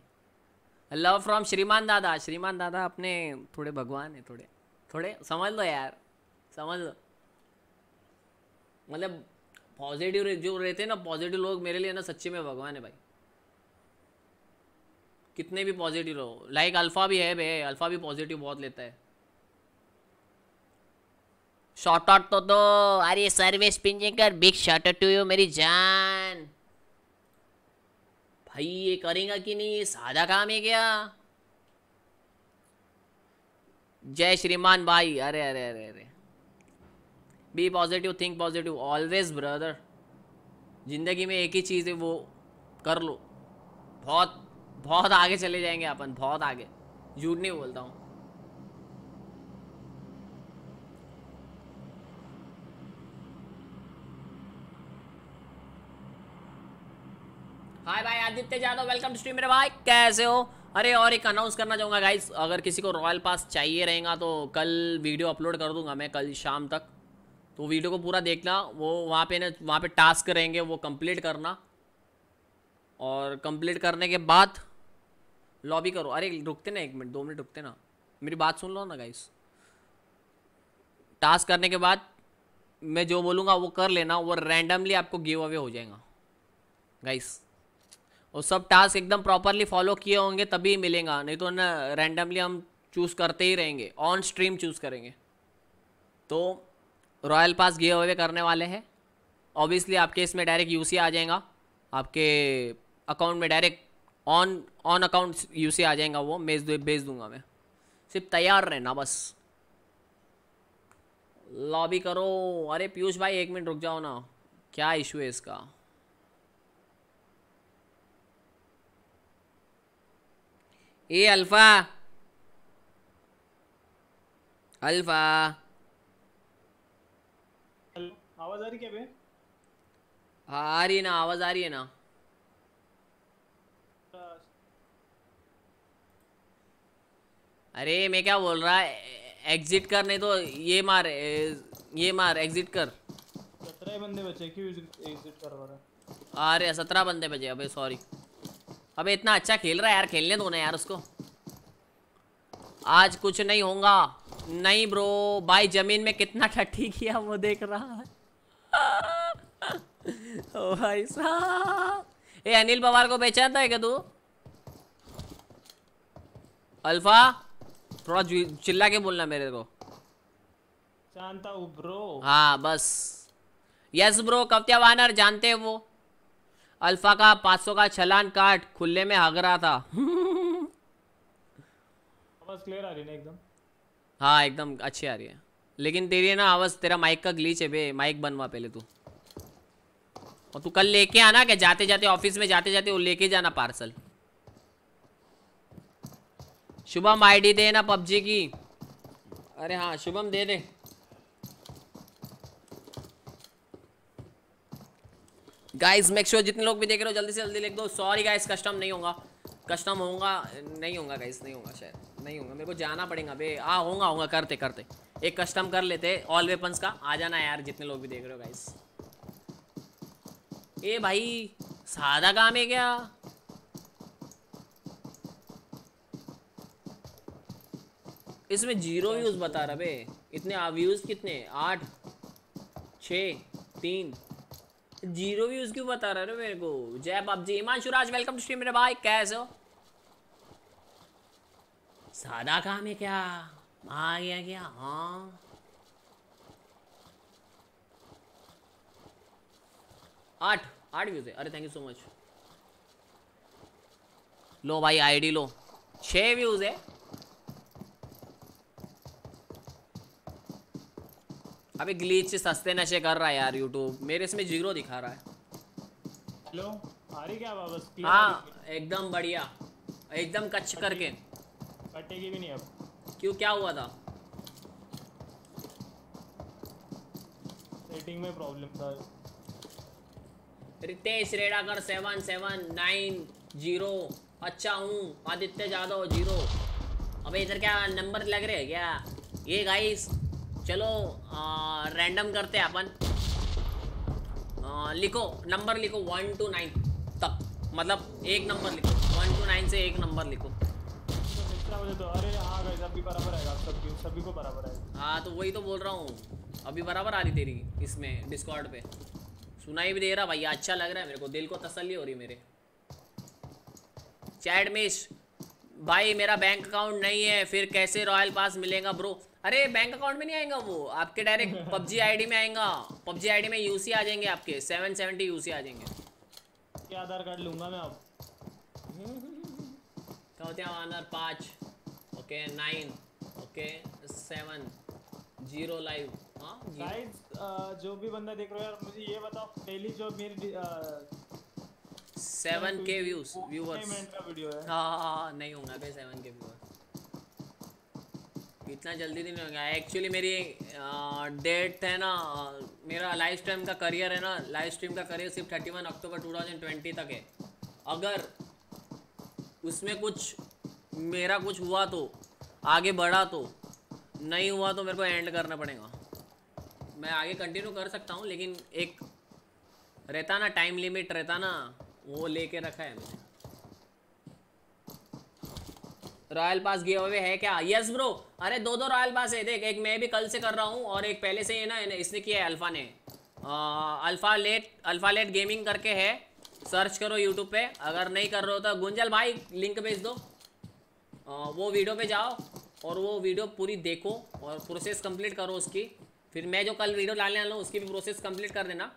लव फ्रॉम श्रीमान दादा। श्रीमान दादा अपने थोड़े भगवान है, थोड़े थोड़े समझ लो यार, समझ लो। मतलब पॉजिटिव जो रहते हैं ना, पॉजिटिव लोग मेरे लिए ना सच्चे में भगवान है भाई। कितने भी पॉजिटिव रहो, लाइक अल्फा भी है बे, अल्फा भी पॉजिटिव बहुत लेता है। शॉर्ट आउट तो दो। अरे सर्विस पिंजेकर big shout out to you मेरी जान। भाई ये करेगा कि नहीं, ये सादा काम है क्या? जय श्रीमान भाई, अरे अरे अरे अरे be positive think positive always brother. जिंदगी में एक ही चीज है, वो कर लो, बहुत बहुत आगे चले जाएंगे अपन, बहुत आगे। झूठ नहीं बोलता हूँ। हाय भाई आदित्य यादव, वेलकम स्ट्रीम मेरे भाई, कैसे हो? अरे और एक अनाउंस करना चाहूँगा गाइस, अगर किसी को रॉयल पास चाहिए रहेगा तो कल वीडियो अपलोड कर दूंगा मैं कल शाम तक, तो वीडियो को पूरा देखना। वो वहाँ पे ना, वहाँ पे टास्क रहेंगे, वो कंप्लीट करना, और कंप्लीट करने के बाद लॉबी करो। अरे रुकते ना 1 मिनट 2 मिनट रुकते ना, मेरी बात सुन लो ना गाइस। टास्क करने के बाद मैं जो बोलूँगा वो कर लेना, वो रैंडमली आपको गिव अवे हो जाएगा गाइस। और सब टास्क एकदम प्रॉपरली फॉलो किए होंगे तभी मिलेगा, नहीं तो ना रैंडमली हम चूज़ करते ही रहेंगे, ऑन स्ट्रीम चूज़ करेंगे। तो रॉयल पास गिव अवे करने वाले हैं, ऑब्वियसली आपके इसमें डायरेक्ट यूसी आ जाएगा, आपके अकाउंट में डायरेक्ट ऑन अकाउंट यूसी आ जाएगा, वो भेज दूंगा मैं, सिर्फ तैयार रहना बस। लॉबी करो। अरे पीयूष भाई 1 मिनट रुक जाओ ना, क्या इशू है इसका? ए अल्फा अल्फा, आवाज आ रही क्या बे? हाँ आ रही है ना, आवाज आ रही है ना। अरे मैं क्या बोल रहा है, एग्जिट कर, नहीं तो ये मार, ये मार, एग्जिट कर। 17 बंदे बचे, क्यों एग्जिट करवा रहा है? अरे 17 बंदे बचे। अबे सॉरी, अबे इतना अच्छा खेल रहा है यार, खेलने दो ना यार उसको। आज कुछ नहीं होगा। नहीं ब्रो भाई, जमीन में कितना ठट्ठी किया वो देख रहा है। ओ भाई साहब, ए अनिल पवार को पहचानता है क्या तू? अल्फा थोड़ा चिल्ला के बोलना मेरे को। जानता हूँ ब्रो। हाँ बस, यस ब्रो। कौतिया वानर जानते हैं वो, अल्फा का 500 का छलान काट, खुले में हग रहा था। आवाज क्लियर आ रही है एकदम? हाँ एकदम अच्छी आ रही है, लेकिन तेरी ना आवाज, तेरा माइक का ग्लिच है बे, माइक बनवा पहले तू। और तू कल लेके आना क्या, जाते जाते ऑफिस में जाते जाते वो लेके जाना पार्सल। शुभम आईडी दे ना पबजी की। अरे हाँ शुभम दे दे। गाइस मेक श्योर जितने लोग भी देख रहे हो जल्दी से जल्दी लिख दो। सॉरी गाइस कस्टम नहीं होगा, कस्टम होगा नहीं होगा गाइस, नहीं होगा शायद, नहीं होगा, मेरे को जाना पड़ेगा बे। हाँ होगा होगा, करते करते एक कस्टम कर लेते ऑल वेपन्स का। आ जाना यार जितने लोग भी देख रहे हो गाइस। ए भाई सादा काम है क्या? इसमें 0 व्यूज बता रहा बे। इतने व्यूज कितने, 8 6 3 0 व्यूज क्यों बता रहा है मेरे को? जय PUBG. Iman शुराज welcome to stream मेरे भाई, कैसे हो? सादा काम है क्या? आ गया क्या? हाँ आठ व्यूज है। अरे थैंक यू सो मच। लो भाई आईडी लो, 6 व्यूज है। अबे ग्लिच सस्ते नशे कर रहा है यार यूट्यूब, मेरे इसमें जीरो दिखा रहा है। हेलो आ रही क्या वापस? हाँ एकदम बढ़िया, एकदम कच्च करके कटेगी भी नहीं अब। क्यों क्या हुआ था? सेटिंग में प्रॉब्लम था। रितेश रेडाकर 779 0। अच्छा हूँ आदित्य जादव 0। अबे इधर क्या नंबर लग रहे हैं क्या? ये गाइस चलो रैंडम करते हैं अपन। लिखो नंबर, लिखो 1 to 9 तक, मतलब एक नंबर लिखो 1 to 9 से एक नंबर लिखो। तो अरे हाँ गाइस अभी बराबर आएगा, सभी को बराबर आएगा। हाँ तो वही तो बोल रहा हूँ, अभी बराबर आ रही तेरी इसमें डिस्कॉर्ड पे, सुनाई भी दे रहा भैया। अच्छा लग रहा है मेरे को, दिल को तसल्ली हो रही मेरे। चैट मिश भाई मेरा बैंक अकाउंट नहीं है, फिर कैसे रॉयल पास मिलेगा ब्रो? अरे बैंक अकाउंट में नहीं आएगा वो, आपके डायरेक्ट पबजी आईडी में आएगा। पबजी आईडी में यूसी आ जाएंगे आपके, 770 यूसी आ जाएंगे। क्या आधार कार्ड लूंगा मैं अब? कौतिया वानर 5 ओके 9 ओके 7 0 लाइव। हाँ गाइस जो भी बंदा देख रहा है यार मुझे ये बताओ, पहली जो मेरी 7K व्यूज व्यूअर्स वीडियो है। हाँ नहीं होगा भाई 7K व्यूअर्स, इतना जल्दी नहीं होगा। एक्चुअली मेरी डेट है ना, मेरा लाइव स्ट्रीम का करियर है ना, लाइव स्ट्रीम का करियर सिर्फ 31 अक्टूबर 2020 तक है। अगर उसमें कुछ मेरा कुछ हुआ तो आगे बढ़ा, तो नहीं हुआ तो मेरे को एंड करना पड़ेगा। मैं आगे कंटिन्यू कर सकता हूँ लेकिन एक रहता ना टाइम लिमिट रहता ना, वो लेके रखा है मैंने। रॉयल पास गिव अवे है क्या? यस ब्रो, अरे 2-2 रॉयल पास है देख, एक मैं भी कल से कर रहा हूँ और एक पहले से ही ना इसने किया है अल्फा ने। अल्फा लेट गेमिंग करके है, सर्च करो यूट्यूब पे। अगर नहीं कर रहे हो तो गुंजल भाई लिंक भेज दो, वो वीडियो पे जाओ और वो वीडियो पूरी देखो और प्रोसेस कंप्लीट करो उसकी। फिर मैं जो कल वीडियो डालने वाला हूँ उसकी भी प्रोसेस कंप्लीट कर देना।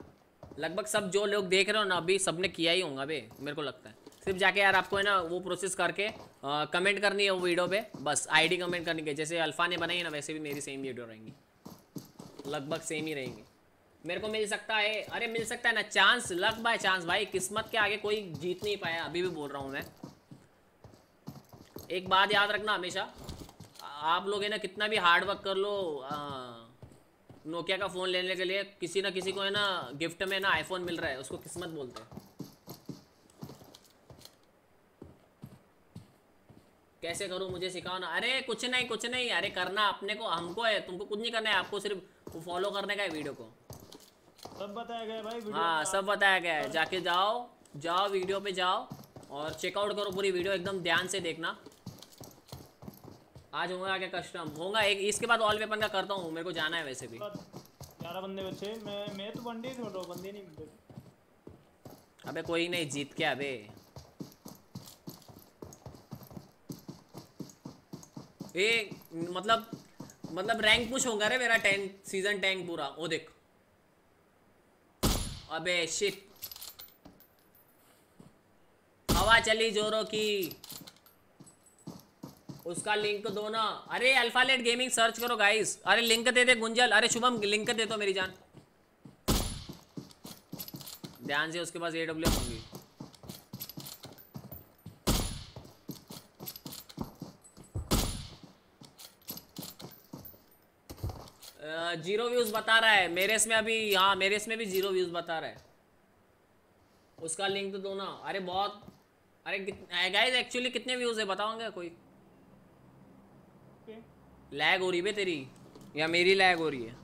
लगभग सब जो लोग देख रहे हो ना अभी सबने किया ही होगा बे, मेरे को लगता है। सिर्फ जाके यार आपको है ना वो प्रोसेस करके कमेंट करनी है वो वीडियो पे, बस आईडी कमेंट करनी है। जैसे अल्फा ने बनाई है ना वैसे भी मेरी सेम वीडियो रहेंगी, लगभग सेम ही रहेंगी। मेरे को मिल सकता है, अरे मिल सकता है ना चांस, लक बाय चांस भाई, किस्मत के आगे कोई जीत नहीं पाया। अभी भी बोल रहा हूँ मैं, एक बात याद रखना हमेशा, आप लोग है ना कितना भी हार्डवर्क कर लो। नोकिया का फ़ोन लेने के लिए किसी ना किसी को है ना गिफ्ट में ना आईफोन मिल रहा है, उसको किस्मत बोलते हैं। कैसे करूं मुझे सिखाओ ना। अरे कुछ नहीं कुछ नहीं, अरे करना अपने को, हमको है, तुमको कुछ नहीं करना है, आपको सिर्फ फॉलो करने का है वीडियो को। सब बताया गया भाई वीडियो, हाँ सब बताया गया है। जाके जाओ जाओ वीडियो पे जाओ और चेकआउट करो पूरी वीडियो, एकदम ध्यान से देखना। आज होगा क्या कस्टम? होगा एक, इसके बाद ऑल वेपन का करता हूँ, मेरे को जाना है वैसे भी। 11 बंदे बचे, मैं तो बंदे छोड़ रहा हूँ, बंदे नहीं मिलते। अबे कोई नहीं जीत के, अबे ये मतलब रैंक पुश होगा रे मेरा, 10 सीजन 10 पूरा। ओ देख अबे शिट, हवा चली जोरों की। उसका लिंक दो ना, अरे अल्फा लेट गेमिंग सर्च करो गाइस। अरे लिंक दे दे गुंजल, अरे शुभम लिंक दे दो मेरी जान। ध्यान से, उसके पास एडब्ल्यू होंगी। जीरो व्यूज बता रहा है मेरे इसमें अभी, हाँ मेरे इसमें भी जीरो व्यूज बता रहा है। उसका लिंक दो ना, अरे बहुत, अरे गाइस एक्चुअली कितने व्यूज है बताओगे? कोई लैग हो रही है तेरी या मेरी लैग हो रही है?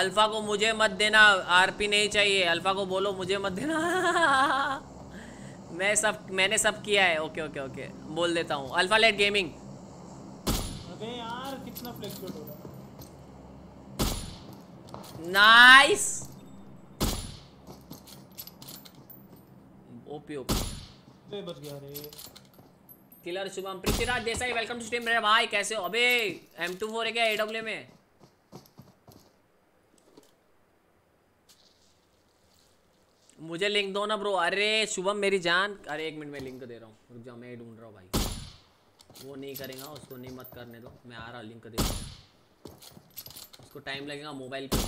अल्फा को मुझे मत देना, आरपी नहीं चाहिए। अल्फा को बोलो मुझे मत देना। मैंने सब किया है। ओके ओके ओके बोल देता हूँ अल्फा लेट गेमिंग। अबे यार कितना फ्लेक्सिबल हो रहा। नाइस ओपी ओपी बच गया रे। Killer Shubham Prithviraj Desai welcome to stream मेरे भाई, कैसे हो? अबे M24 है क्या AW में? मुझे लिंक दो ना ब्रो। अरे शुभम मेरी जान, अरे एक मिनट में लिंक दे रहा हूँ, रुक जाओ मैं ढूंढ रहा हूँ भाई। वो नहीं करेगा, उसको नहीं मत करने दो। मैं आ रहा हूँ, लिंक दे दो उसको, टाइम लगेगा मोबाइल पे।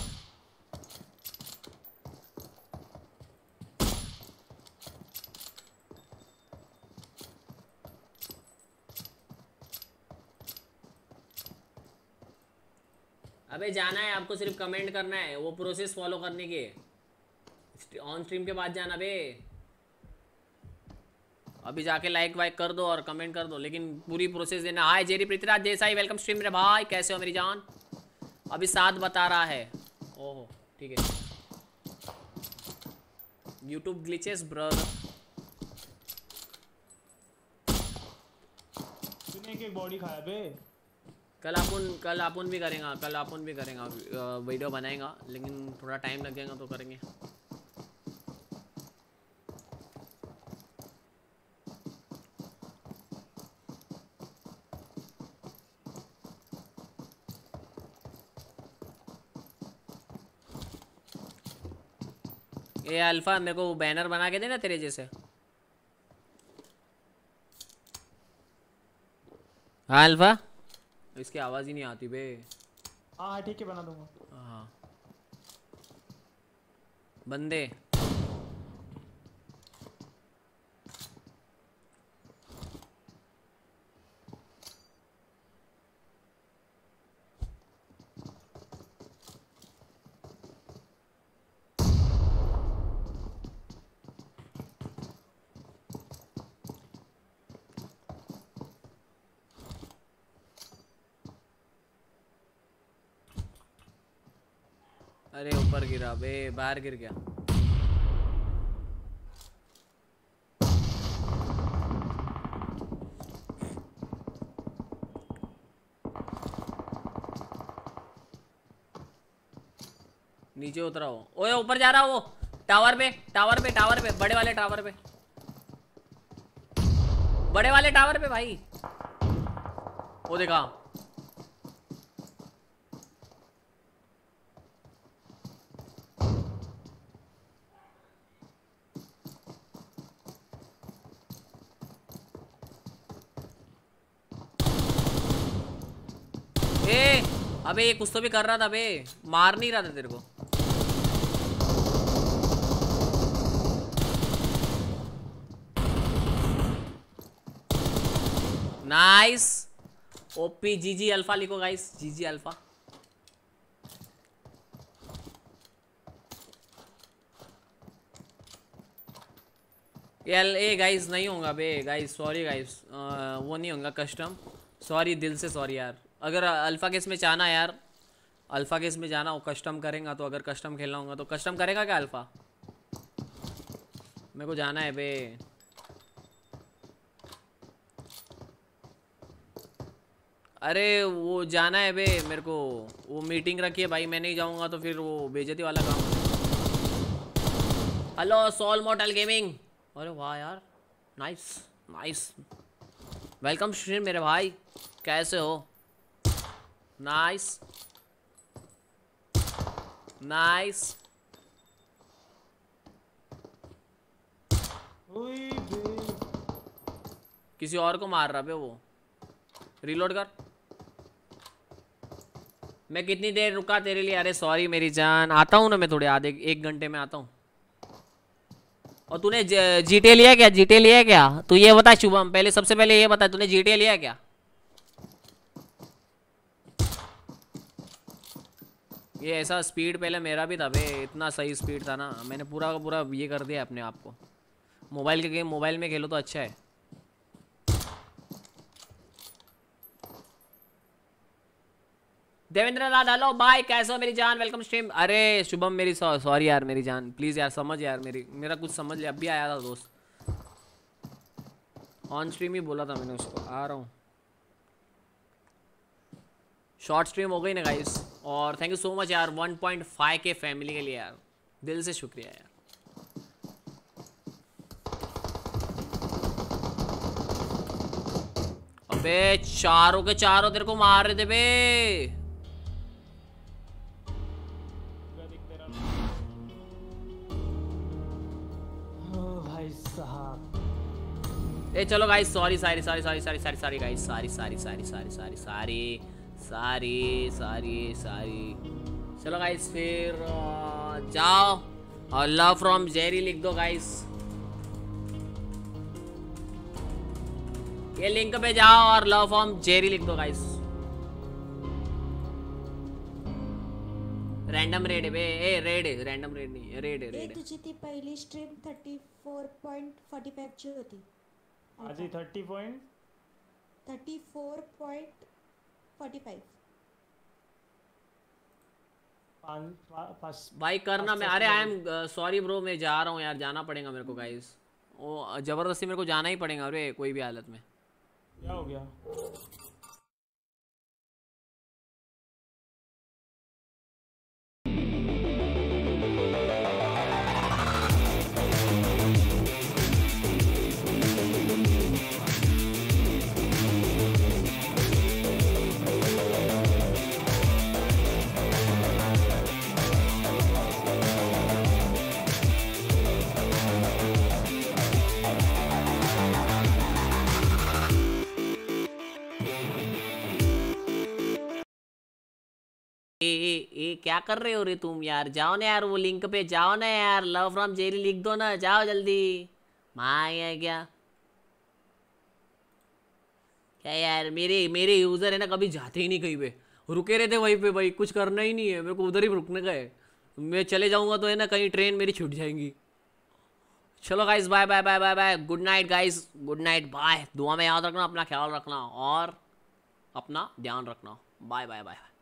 अबे जाना है आपको, सिर्फ कमेंट करना है, वो प्रोसेस फॉलो करने के ऑन स्ट्रीम के बाद जाना। बे अभी जाके लाइक वाइक कर दो और कमेंट कर दो, लेकिन पूरी प्रोसेस देना। Hi Jerry Prithviraj Desai, welcome stream रे भाई, कैसे हो मेरी जान? अभी 7 बता रहा है। ओहो ठीक है, यूट्यूब ग्लिचेस ब्रदर। बॉडी खाया बे, कल आपुन भी करेंगे, वीडियो बनाएगा, लेकिन थोड़ा टाइम लग जाएगा तो करेंगे। ये अल्फा मेरे को बैनर बना के देना तेरे जैसे। हाँ अल्फा, इसकी आवाज ही नहीं आती बे। हाँ ठीक है, बना दूंगा। हाँ बंदे ऊपर गिरा बे, बाहर गिर गया। नीचे उतरा वो, ओए ऊपर जा रहा वो, टावर पे, बड़े वाले टावर पे भाई। वो देखा अबे, ये कुछ तो भी कर रहा था बे, मार नहीं रहा था तेरे को। नाइस ओपी, जीजी अल्फा लिखो गाइस, जीजी अल्फा। ए गाइस नहीं होगा बे गाइस, सॉरी गाइस, वो नहीं होगा कस्टम, सॉरी, दिल से सॉरी यार। अगर अल्फ़ा केस में जाना यार, अल्फ़ा केस में जाना, वो कस्टम करेगा तो, अगर कस्टम खेलना होगा तो कस्टम करेगा क्या अल्फ़ा? मेरे को जाना है बे। अरे वो जाना है बे मेरे को, वो मीटिंग रखी है भाई, मैं नहीं जाऊँगा तो फिर वो बेइज्जती वाला काम। हेलो सोल मॉडल गेमिंग, अरे वाह यार, नाइस नाइस, वेलकम श्री मेरे भाई, कैसे हो? नाइस नाइस, किसी और को मार रहा बे वो। रिलोड कर। मैं कितनी देर रुका तेरे लिए? अरे सॉरी मेरी जान, आता हूँ ना मैं, थोड़े आधे 1 घंटे में आता हूँ। और तूने GTA लिया क्या? तू ये बता शुभम, पहले सबसे पहले ये बता, तूने GTA लिया क्या? ये ऐसा स्पीड पहले मेरा भी था बे, इतना सही स्पीड था ना, मैंने पूरा का पूरा ये कर दिया अपने आप को। मोबाइल के गेम मोबाइल में खेलो तो अच्छा है। देवेंद्र लाल हेलो बाय, कैसे हो मेरी जान? Welcome stream. अरे शुभम मेरी सॉरी यार मेरी जान, प्लीज़ यार समझ यार, मेरा कुछ समझ ले। अभी आया था दोस्त, ऑन स्ट्रीम ही बोला था मैंने उसको, आ रहा हूँ। शॉर्ट स्ट्रीम हो गई ना गाइस, और थैंक यू सो मच यार 1.5K फैमिली के लिए यार, दिल से शुक्रिया यार। अबे चारों के चारों तेरे को मार रहे थे बे। भाई साहब ए चलो गाइस सॉरी। चलो गाइस फिर जाओ और लव फ्रॉम जेरी लिख दो गाइस, ये लिंक पे जाओ और लव फ्रॉम जेरी लिख दो गाइस। रैंडम रेड है बे, ए रेड है, रैंडम रेड नहीं है, रेड है, रेड है। तुझी ती पहली स्ट्रीम 34.45 ची होती आजी 34.45 भाई करना मैं। अरे आई एम सॉरी ब्रो, मैं जा रहा हूँ यार, जाना पड़ेगा मेरे को गाइस, वो जबरदस्ती मेरे को जाना ही पड़ेगा। अरे कोई भी हालत में क्या हो गया ए क्या कर रहे हो रे तुम यार, जाओ ना यार वो लिंक पे जाओ ना यार, लव फ्रॉम जेरी लिख दो ना, जाओ जल्दी। माया क्या क्या यार, मेरे यूजर है ना कभी जाते ही नहीं कहीं पे, रुके रहते वहीं पे भाई, कुछ करना ही नहीं है मेरे को, उधर ही रुकने का है। मैं चले जाऊंगा तो है ना कहीं ट्रेन मेरी छूट जाएंगी। चलो guys bye bye bye bye bye, good night guys, good night bye. दुआ में याद रखना, अपना ख्याल रखना और अपना ध्यान रखना, बाय बाय बाय।